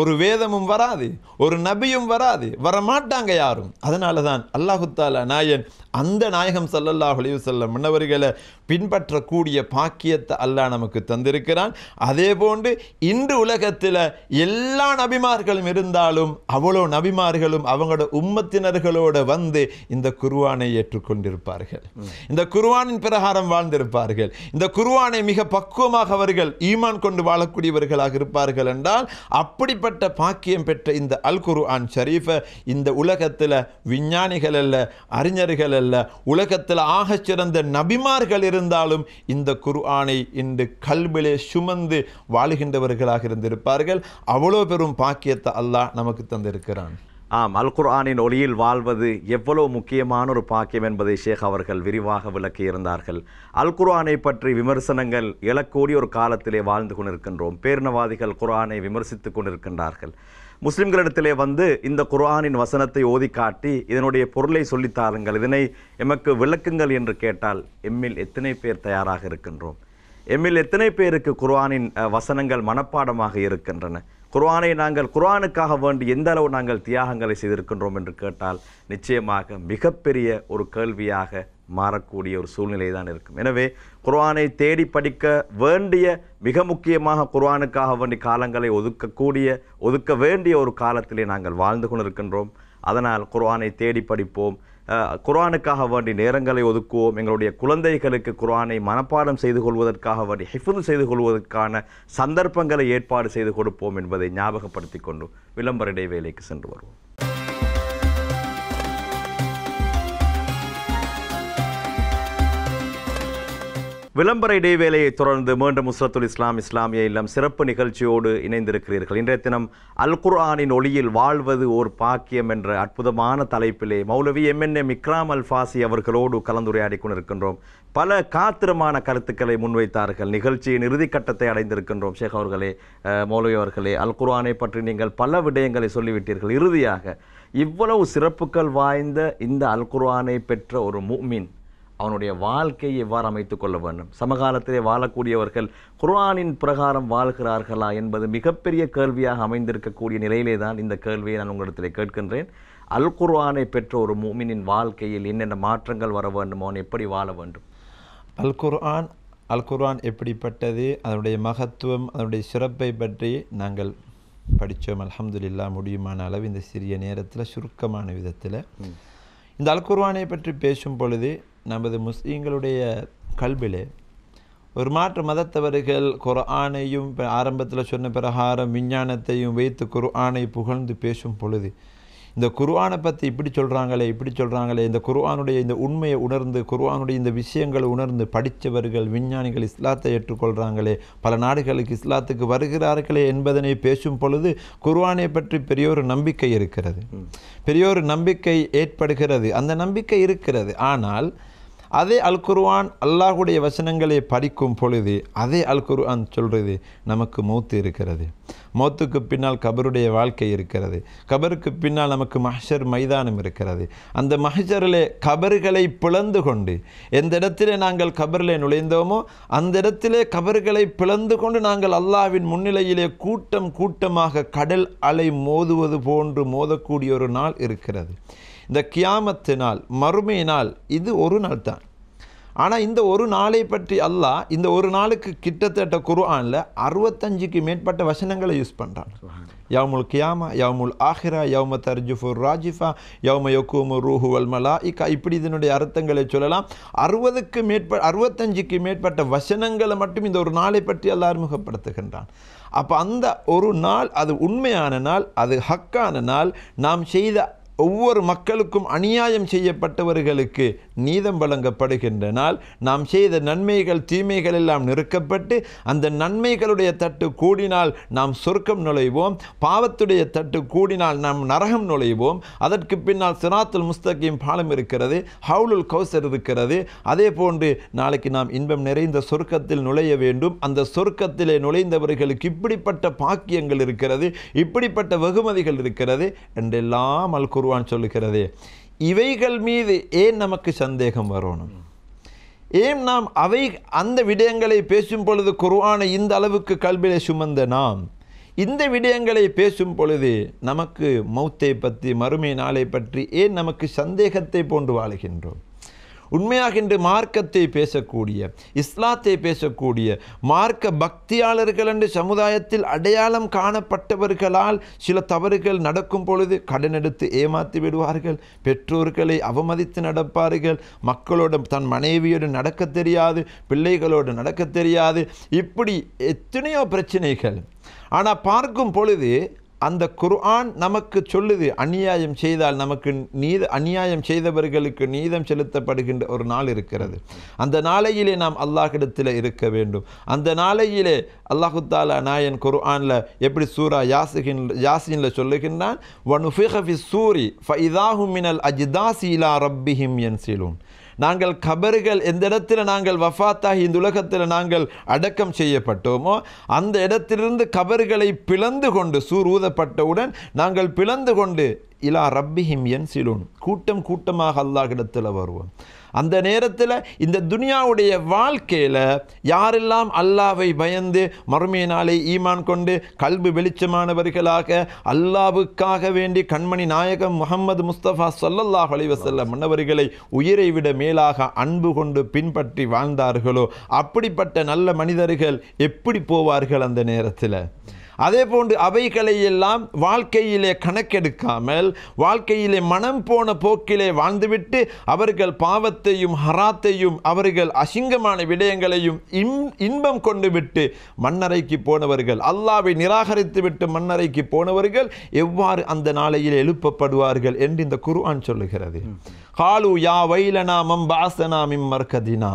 ஒரு வேதமும் வராது, ஒரு நபியும் வராது, வரமாட்டாங்க யாரும். அதனால தான் அல்லாஹு தஆலா நாயன் அந்த நாயகம் ஸல்லல்லாஹு அலைஹி வஸல்லம் மன்னவர்களை பின்பற்றக்கூடிய பாக்கியத்தை அல்லாஹ் நமக்கு தந்திருக்கிறான். அதே போன்று இன்று உலகத்தில் எல்லா நபிமார்களும் இருந்தாலும் அவ்வளோ நபிமார்களும் அவங்களோட உம்மத்தினர்களோடு வந்து இந்த குர்ஆனை ஏற்றுக்கொண்டிருப்பார்கள், இந்த குர்ஆனின் பிரகாரம் வாழ்ந்திருப்பார்கள், இந்த குர்ஆனை மிக பக்குவமாக அவர்கள் ஈமான் கொண்டு வாழக்கூடியவர்களாக இருப்பார்கள் என்றால் அப்படி பாக்கியம் பெற்ற இந்த அல் குர்ஆன் ஷரீஃபை இந்த உலகத்தில் விஞ்ஞானிகள் அல்ல, அறிஞர்கள் அல்ல, உலகத்தில் ஆகச்சிறந்த நபிமார்கள் இருந்தாலும் இந்த குர்ஆனை இந்த கல்பிலே சுமந்து வாழுகின்றவர்களாக இருந்திருப்பார்கள். அவ்வளோ பெரும் பாக்கியத்தை அல்லாஹ் நமக்கு தந்திருக்கிறான். ஆம், அல் குர்ஆனின் ஒளியில் வாழ்வது எவ்வளவு முக்கியமான ஒரு பாக்கியம் என்பதை ஷேக் அவர்கள் விரிவாக விளக்கியிருந்தார்கள். அல் குர்ஆனை பற்றி விமர்சனங்கள் எழக்கூடிய ஒரு காலத்திலே வாழ்ந்து கொண்டிருக்கின்றோம். பேரினவாதிகள் குர்ஆனை விமர்சித்து கொண்டிருக்கின்றார்கள். முஸ்லிம்களிடத்திலே வந்து இந்த குர்ஆனின் வசனத்தை ஓதி காட்டி இதனுடைய பொருளை சொல்லித்தாருங்கள், இதனை எமக்கு விளக்குங்கள் என்று கேட்டால் எம்மில் எத்தனை பேர் தயாராக இருக்கின்றோம்? எம்மில் எத்தனை பேருக்கு குர்ஆனின் வசனங்கள் மனப்பாடமாக இருக்கின்றன? குர்ஆனை நாங்கள் குர்ஆனுக்காக வேண்டி எந்த அளவு நாங்கள் தியாகங்களை செய்திருக்கின்றோம் என்று கேட்டால் நிச்சயமாக மிகப்பெரிய ஒரு கேள்வியாக மாறக்கூடிய ஒரு சூழ்நிலை தான் இருக்கும். எனவே குர்ஆனை தேடி படிக்க வேண்டிய மிக முக்கியமாக குர்ஆனுக்காக வேண்டிய காலங்களை ஒதுக்க வேண்டிய ஒரு காலத்திலே நாங்கள் வாழ்ந்து கொண்டிருக்கின்றோம். அதனால் குர்ஆனை தேடி படிப்போம், குர்ஆனுக்காக வேண்டி நேரங்களை ஒதுக்குவோம். எங்களுடைய குழந்தைகளுக்கு குர்ஆனை மனப்பாடம் செய்து கொள்வதற்காக வேண்டி ஹிஃப்து செய்து கொள்வதற்கான சந்தர்ப்பங்களை ஏற்பாடு செய்து கொடுப்போம் என்பதை ஞாபகப்படுத்தி கொண்டு விளம்பர இடைவேளைக்கு சென்று வருவோம். விளம்பர இடைவேளையை தொடர்ந்து மீண்டும் உஸ்ரத்துல் இஸ்லாம் இஸ்லாமிய இல்லம் சிறப்பு நிகழ்ச்சியோடு இணைந்திருக்கிறீர்கள். இன்றைய தினம் அல் குர்ஆனின் ஒளியில் வாழ்வது ஓர் பாக்கியம் என்ற அற்புதமான தலைப்பிலே மௌலவி MNM இக்ராம் அல் ஃபாசி அவர்களோடு கலந்துரையாடி கொண்டிருக்கின்றோம். பல காத்திரமான கருத்துக்களை முன்வைத்தார்கள். நிகழ்ச்சியின் இறுதிக்கட்டத்தை அடைந்திருக்கின்றோம். ஷேக் அவர்களே, மௌலவி அவர்களே, அல் குர்ஆனை பற்றி நீங்கள் பல விடயங்களை சொல்லிவிட்டீர்கள். இறுதியாக இவ்வளவு சிறப்புகள் வாய்ந்த இந்த அல் குர்ஆனை பெற்ற ஒரு முஃமின் அவனுடைய வாழ்க்கையை எவ்வாறு அமைத்து கொள்ள வேண்டும்? சமகாலத்திலே வாழக்கூடியவர்கள் குர்ஆனின் பிரகாரம் வாழ்கிறார்களா என்பது மிகப்பெரிய கேள்வியாக அமைந்திருக்கக்கூடிய நிலையிலே தான் இந்த கேள்வியை நான் உங்களிடத்திலே கேட்கின்றேன். அல் குர்ஆனை பெற்ற ஒரு முஃமினின் வாழ்க்கையில் என்னென்ன மாற்றங்கள் வர வேண்டும், அவன் எப்படி வாழ வேண்டும்? அல் குர்ஆன் எப்படிப்பட்டது, அதனுடைய மகத்துவம், அதனுடைய சிறப்பை பற்றி நாங்கள் படித்தோம். அல்ஹம்துலில்லாஹ், முடியுமான அளவு இந்த சிறிய நேரத்தில் சுருக்கமான விதத்தில் இந்த அல் குர்ஆனை பற்றி பேசும் பொழுது நமது முஸ்லீம்களுடைய கல்விலே ஒரு மாற்று மதத்தவர்கள் குர்ஆனையும் ஆரம்பத்தில் சொன்ன பிரகாரம் விஞ்ஞானத்தையும் வைத்து குர்ஆனை புகழ்ந்து பேசும் பொழுது இந்த குர்ஆனை பற்றி இப்படி சொல்கிறாங்களே இந்த குர்ஆனுடைய இந்த உண்மையை உணர்ந்து குர்ஆனுடைய இந்த விஷயங்களை உணர்ந்து படித்தவர்கள் விஞ்ஞானிகள் இஸ்லாத்தை ஏற்றுக்கொள்கிறாங்களே, பல நாடுகளுக்கு இஸ்லாத்துக்கு வருகிறார்களே என்பதனை பேசும் பொழுது குர்ஆனை பற்றி பெரியோரு நம்பிக்கை ஏற்படுகிறது. அந்த நம்பிக்கை இருக்கிறது. ஆனால் அதே அல் குர்ஆன் அல்லாஹுடைய வசனங்களை படிக்கும் பொழுது அதே அல் குர்ஆன் சொல்கிறது, நமக்கு மௌத்து இருக்கிறது, மௌத்துக்கு பின்னால் கபருடைய வாழ்க்கை இருக்கிறது, கபருக்கு பின்னால் நமக்கு மஹ்ஷர் மைதானம் இருக்கிறது, அந்த மஹ்ஷரிலே கபர்களை பிளந்து கொண்டு எந்த இடத்திலே நாங்கள் கபரிலே நுழைந்தோமோ அந்த இடத்திலே கபர்களை பிளந்து கொண்டு நாங்கள் அல்லாஹ்வின் முன்னிலையிலே கூட்டமாக கடல் அலை மோதுவது போன்று மோதக்கூடிய ஒரு நாள் இருக்கிறது. இந்த கியாமத்து நாள், மறுமை நாள், இது ஒரு நாள் தான். ஆனால் இந்த ஒரு நாளை பற்றி அல்லாஹ் இந்த ஒரு நாளுக்கு கிட்டத்தட்ட குர்ஆனில் 65க்கு மேற்பட்ட வசனங்களை யூஸ் பண்ணுறான். யவுமுல் கியாமா, யவுமுல் ஆஹிரா, யவும தர்ஜுஃபுர் ராஜிஃபா, யவும யகூமு ரூஹு வல் மலாயிகா, இப்படி இதனுடைய அர்த்தங்களை சொல்லலாம். 65க்கு மேற்பட்ட வசனங்களை மட்டும் இந்த ஒரு நாளை பற்றி அல்லாஹ் அறிமுகப்படுத்துகின்றான். அப்போ அந்த ஒரு நாள் அது உண்மையான நாள், அது ஹக்கான நாள். நாம் செய்த ஒவ்வொரு மக்களுக்கும் அநியாயம் செய்யப்பட்டவர்களுக்கு நீதம் வழங்கப்படுகின்ற நாள். நாம் செய்த நன்மைகள் தீமைகள் எல்லாம் நிறுக்கப்பட்டு அந்த நன்மைகளுடைய தட்டு கூடினால் நாம் சொர்க்கம் நுழைவோம், பாவத்துடைய தட்டு கூடினால் நாம் நரகம் நுழைவோம். அதற்கு பின்னால் சிராத்துல் முஸ்தகீம் பாலம் இருக்கிறது, ஹவுலுல் கௌசர் இருக்கிறது. அதே போன்று நாளைக்கு நாம் இன்பம் நிறைந்த சொர்க்கத்தில் நுழைய வேண்டும். அந்த சொர்க்கத்திலே நுழைந்தவர்களுக்கு இப்படிப்பட்ட பாக்கியங்கள் இருக்கிறது, இப்படிப்பட்ட வெகுமதிகள் இருக்கிறது என்றெல்லாம் அல் குர்ஆன் கூறுவான் சொல்லுகிறதே, இவைகள் மீது ஏன் நமக்கு சந்தேகம் வரணும்? ஏன் நாம் அவை அந்த விடயங்களை பேசும் பொழுது குர்ஆனை இந்த அளவுக்கு கல்விலே சுமந்த நாம் இந்த விடயங்களை பேசும் பொழுது நமக்கு மௌத்தை பற்றி மறுமை நாளை பற்றி ஏன் நமக்கு சந்தேகத்தை போன்று வாழுகின்றோம்? உண்மையாக இன்று மார்க்கத்தை பேசக்கூடிய, இஸ்லாத்தை பேசக்கூடிய மார்க்க பக்தியாளர்கள் என்று சமுதாயத்தில் அடையாளம் காணப்பட்டவர்களால் சில தவறுகள் நடக்கும் பொழுது கடன் எடுத்து ஏமாற்றி விடுவார்கள், பெற்றோர்களை அவமதித்து நடப்பார்கள், மக்களோட தன் மனைவியோடு நடக்க தெரியாது, பிள்ளைகளோடு நடக்க தெரியாது, இப்படி எத்தனையோ பிரச்சனைகள். ஆனால் பார்க்கும் பொழுது அந்த குர்ஆன் நமக்கு சொல்லுது, அநியாயம் செய்தால் நமக்கு அநியாயம் செய்தவர்களுக்கு நீதம் செலுத்தப்படுகின்ற ஒரு நாள் இருக்கிறது. அந்த நாளையிலே நாம் அல்லாஹ்விடத்தில் இருக்க வேண்டும். அந்த நாளையிலே அல்லாஹு தஆலா நாயன் குர்ஆனில் எப்படி சூரா யாசினில் சொல்லுகின்றான், வனுஃபிக ஃபிஸ்ஸூரி ஃபஇதாஹும் மினல் அஜ்தாசி இலா ரப்பிஹிம் யன்சிலூன். நாங்கள் கபர்கள் எந்த இடத்துல நாங்கள் வஃபாத்தாகி இந்த உலகத்தில் நாங்கள் அடக்கம் செய்யப்பட்டோமோ அந்த இடத்திலிருந்து கபர்களை பிளந்து கொண்டு, சூர் ஊதப்பட்டவுடன் நாங்கள் பிளந்து கொண்டு இலா ரப்பிஹிம் யன்சிலூன், கூட்டம் கூட்டமாக அல்லாஹ்விடத்தில் வருவோம். அந்த நேரத்தில் இந்த துனியாவுடைய வாழ்க்கையில் யாரெல்லாம் அல்லாஹ்வை பயந்து மறுமைய நாளை ஈமான் கொண்டு கல்வி வெளிச்சமானவர்களாக அல்லாஹ்வுக்காக வேண்டி கண்மணி நாயகம் முஹம்மது முஸ்தபா ஸல்லல்லாஹு அலைஹி வஸல்லம் மன்னவர்களை உயிரை விட மேலாக அன்பு கொண்டு பின்பற்றி வாழ்ந்தார்களோ அப்படிப்பட்ட நல்ல மனிதர்கள் எப்படி போவார்கள் அந்த நேரத்தில்? அதே போன்று அவைகளை எல்லாம் வாழ்க்கையிலே கணக்கெடுக்காமல் வாழ்க்கையிலே மனம் போன போக்கிலே வாழ்ந்துவிட்டு அவர்கள் பாவத்தையும் ஹராத்தையும் அவர்கள் அசிங்கமான விடயங்களையும் இன்பம் கொண்டு விட்டு மண்ணறைக்கு போனவர்கள், அல்லாஹ்வை நிராகரித்து விட்டு மண்ணறைக்கு போனவர்கள் எவ்வாறு அந்த நாளையிலே எழுப்பப்படுவார்கள் என்று இந்த குர்ஆன் சொல்லுகிறது. காலு யா வைலனா மம் பாஸனா மிம் மர்கதினா,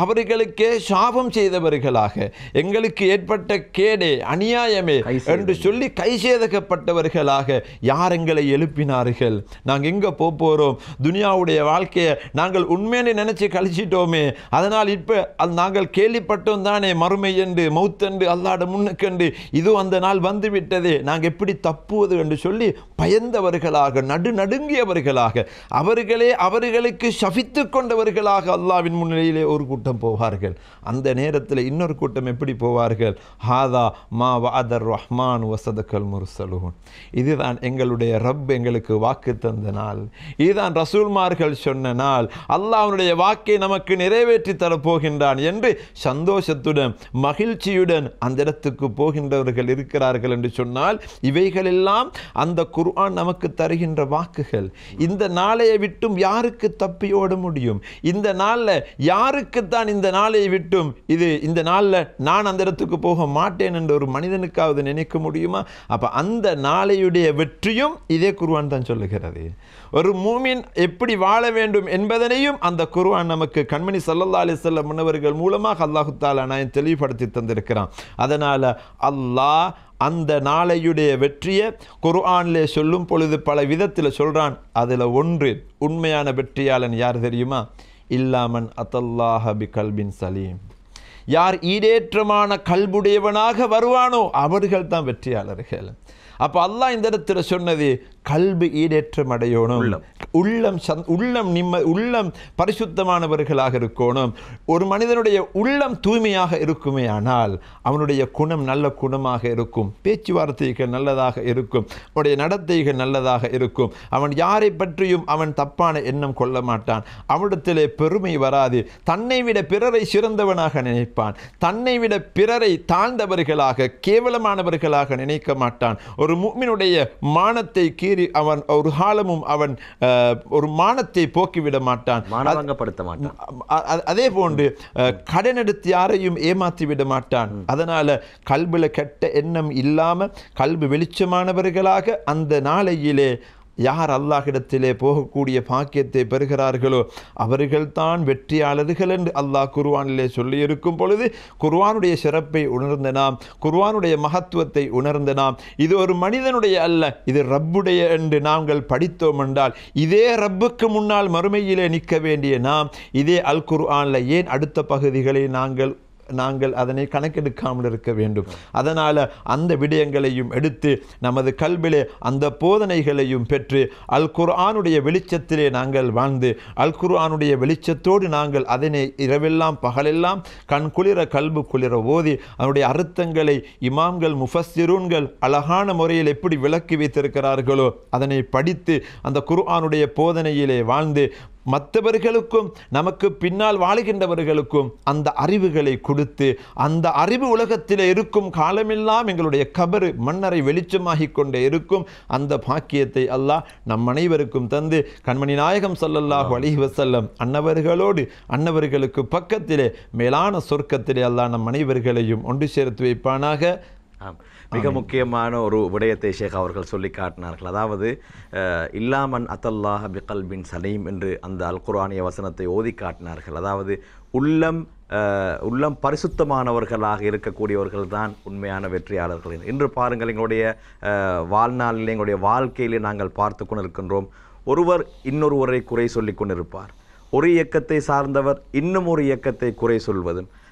அவர்களுக்கே சாபம் செய்தவர்களாக, எங்களுக்கு ஏற்பட்ட கேடே அநியாயமே என்று சொல்லி கை சேதகப்பட்டவர்களாக யார் எங்களை எழுப்பினார்கள்? நாங்கள் எங்கே போகிறோம்? துனியாவுடைய வாழ்க்கையை நாங்கள் உண்மையிலே நினச்சி கழிச்சிட்டோமே, அதனால் இப்போ நாங்கள் கேள்விப்பட்டோம் தானே மறுமை என்று, மௌத்தென்று, அல்லாஹ்விட முன்னுக்கென்று, இதுவும் அந்த நாள் வந்துவிட்டதே, நாங்கள் எப்படி தப்புவது என்று சொல்லி பயந்தவர்களாக, நடுநடுங்கியவர்களாக, அவர்களுக்கு சபித்து கொண்டவர்களாக அல்லாஹ்வின் முன்னிலை ஒரு கூட்டம் போவார்கள். அந்த நேரத்தில் இன்னொரு கூட்டம் எப்படி போவார்கள்? ஹாதா மா வஅதர் ரஹ்மான் வஸதகல் முர்ஸலூன், இதுதான் எங்களுடைய ரப் எங்களுக்கு வாக்கு தந்த நாள், இதுதான் ரசூல்மார்கள் சொன்ன நாள், அல்லாஹ்வுடைய வாக்கை நமக்கு நிறைவேற்றி தரப்போகின்றான் என்று சந்தோஷத்துடன் மகிழ்ச்சியுடன் அந்த இடத்துக்கு போகின்றவர்கள் இருக்கிறார்கள் என்று சொன்னால் இவைகளெல்லாம் அந்த குர்ஆன் நமக்கு தருகின்ற வாக்குகள். இந்த நாளையை விட்டும் யாருக்கு தப்பியோட முடியும்? இந்த நாளில் யாருக்குத்தான் இந்த நாளை விட்டும் இது இந்த நாளில் நான் அந்த இடத்துக்கு போக மாட்டேன் என்ற ஒரு மனிதனுக்காவது நினைக்க முடியுமா? அப்போ அந்த நாளையுடைய வெற்றியும் இதே குர்ஆன் தான் சொல்லுகிறது. ஒரு மூமின் எப்படி வாழ வேண்டும் என்பதனையும் அந்த குர்ஆன் நமக்கு கண்மணி ஸல்லல்லாஹு அலைஹி வஸல்லம் முன்னவர்கள் மூலமாக அல்லாஹு தஆலா நான் தெளிவுபடுத்தி தந்திருக்கிறான். அதனால் அல்லாஹ் அந்த நாளையுடைய வெற்றியை குர்ஆனிலே சொல்லும் பொழுது பல விதத்தில் சொல்கிறான். அதில் ஒன்று, உண்மையான வெற்றியாளன் யார் தெரியுமா? இல்லாமன் அத்தல்லாஹ பிகல்பின் சலீம், யார் ஈடேற்றமான கல்புடையவனாக வருவானோ அவர்கள் தான் வெற்றியாளர்கள். அப்போ அல்லாஹ் இந்த இடத்துல சொன்னது, கல்வி ஈடேற்றம் அடையணும், உள்ளம் பரிசுத்தமானவர்களாக இருக்கணும். ஒரு மனிதனுடைய உள்ளம் தூய்மையாக இருக்குமே ஆனால் அவனுடைய குணம் நல்ல குணமாக இருக்கும், பேச்சுவார்த்தைகள் நல்லதாக இருக்கும், அவனுடைய நடத்தைகள் நல்லதாக இருக்கும், அவன் யாரை பற்றியும் அவன் தப்பான எண்ணம் கொள்ள மாட்டான், அவனிடத்திலே பெருமை வராது, தன்னை விட பிறரை சிறந்தவனாக நினைப்பான், தன்னை விட பிறரை தாழ்ந்தவர்களாக கேவலமானவர்களாக நினைக்க மாட்டான். ஒரு முஃமினுடைய மானத்தை கீறி அவன் ஒரு காலமும் அவன் ஒரு மானத்தை போக்கிவிட மாட்டான், மானவங்கப்படுத்த மாட்டான். அதே போன்று கடன் எடுத்து யாரையும் ஏமாற்றி விட மாட்டான். அதனால கல்வில கெட்ட எண்ணம் இல்லாம கல்வி வெளிச்சமானவர்களாக அந்த நாளையிலே யார் அல்லாஹ்விடத்திலே போகக்கூடிய பாக்கியத்தை பெறுகிறார்களோ அவர்கள்தான் வெற்றியாளர்கள் என்று அல்லாஹ் குர்ஆனிலே சொல்லியிருக்கும் பொழுது குர்ஆனுடைய சிறப்பை உணர்ந்த நாம், குர்ஆனுடைய மகத்துவத்தை உணர்ந்த நாம், இது ஒரு மனிதனுடைய அல்ல இது ரப்புடைய என்று நாங்கள் படித்தோம் என்றால் இதே ரப்புக்கு முன்னால் மறுமையிலே நிற்க வேண்டிய நாம் இதே அல் குர்ஆனில் ஏன் அடுத்த பகுதிகளை நாங்கள் நாங்கள் அதனை கணக்கெடுக்காமல் இருக்க வேண்டும். அதனால அந்த விடயங்களையும் எடுத்து நமது கல்விலே அந்த போதனைகளையும் பெற்று அல் குர்ஆனுடைய வெளிச்சத்திலே நாங்கள் வாழ்ந்து அல் குர்ஆனுடைய வெளிச்சத்தோடு நாங்கள் அதனை இரவெல்லாம் பகலெல்லாம் கண் குளிர கல்பு குளிர ஓதி அதனுடைய அர்த்தங்களை இமாம்கள் முஃபஸ்ஸிரூன்கள் அழகான முறையில் எப்படி விளக்கி வைத்திருக்கிறார்களோ அதனை படித்து அந்த குர்ஆனுடைய போதனையிலே வாழ்ந்து மற்றவர்களுக்கும் நமக்கு பின்னால் வாழ்கின்றவர்களுக்கும் அந்த அறிவுகளை கொடுத்து அந்த அறிவு உலகத்தில் இருக்கும் காலமெல்லாம் எங்களுடைய கபரு மண்ணறை வெளிச்சமாகி கொண்டே இருக்கும் அந்த பாக்கியத்தை அல்லாஹ் நம் அனைவருக்கும் தந்து கண்மணி நாயகம் ஸல்லல்லாஹு அலைஹி வஸல்லம் அன்னவர்களோடு அன்னவர்களுக்கு பக்கத்திலே மேலான சொர்க்கத்திலே அல்லாஹ் நம் அனைவர்களையும் ஒன்று சேர்த்து வைப்பானாக. மிக முக்கியமான ஒரு விடயத்தை ஷேக் அவர்கள் சொல்லி காட்டினார்கள். அதாவது இல்லாமன் அத்தல்லாஹ் பிகல்பின் சலீம் என்று அந்த அல் குர்ஆனிய வசனத்தை ஓதி காட்டினார்கள். அதாவது உள்ளம் பரிசுத்தமானவர்களாக இருக்கக்கூடியவர்கள் தான் உண்மையான வெற்றியாளர்கள். இன்று பாருங்கள், எங்களுடைய வாழ்நாளில் எங்களுடைய வாழ்க்கையிலே நாங்கள் பார்த்து கொண்டிருக்கின்றோம். ஒருவர் இன்னொருவரை குறை சொல்லி கொண்டிருப்பார். ஒரு இயக்கத்தை சார்ந்தவர் இன்னும் ஒரு இயக்கத்தை குறை சொல்வதும்,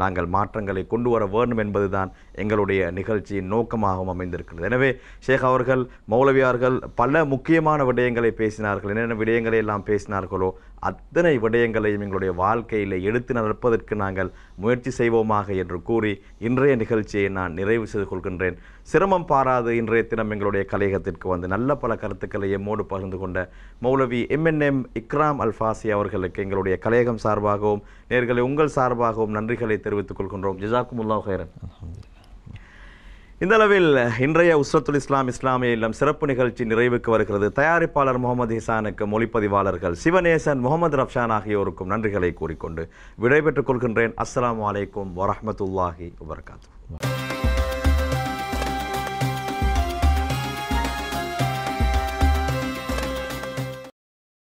நாங்கள் மாற்றங்களை கொண்டு வர வேண்டும் என்பதுதான் எங்களுடைய நிகழ்ச்சியின் நோக்கமாகவும் அமைந்திருக்கிறது. எனவே ஷேக் அவர்கள் மௌலவியார்கள் பல முக்கியமான விடயங்களை பேசினார்கள். என்னென்ன விடயங்களை எல்லாம் பேசினார்களோ அத்தனை விடயங்களையும் எங்களுடைய வாழ்க்கையிலே எடுத்து நடப்பதற்கு நாங்கள் முயற்சி செய்வோமாக என்று கூறி இன்றைய நிகழ்ச்சியை நான் நிறைவு செய்து கொள்கின்றேன். சிரமம் பாராது இன்றைய தினம் எங்களுடைய கலையகத்திற்கு வந்து நல்ல பல கருத்துக்களை எம்மோடு பகிர்ந்து கொண்ட மௌலவி MNM இக்ராம் அல்ஃபாசி அவர்களுக்கு எங்களுடைய கலையகம் சார்பாகவும் நேர்களை உங்கள் சார்பாகவும் நன்றிகளை தெரிவித்துக் கொள்கின்றோம். ஜஸாக்குமுல்லாஹ் ஹைரன். இந்த அளவில் இன்றைய உஸ்ரத்துல் இஸ்லாம் இஸ்லாமிய இல்லம் சிறப்பு நிகழ்ச்சி நிறைவுக்கு வருகிறது. தயாரிப்பாளர் முகமது ஹிசானுக்கும் ஒளிப்பதிவாளர்கள் சிவநேசன், முகமது ரப்ஷான் ஆகியோருக்கும் நன்றிகளை கூறிக்கொண்டு விடைபெற்றுக் கொள்கின்றேன். அஸ்ஸலாமு அலைக்கும் வரஹ்மத்துல்லாஹி வபரகாத்துஹு.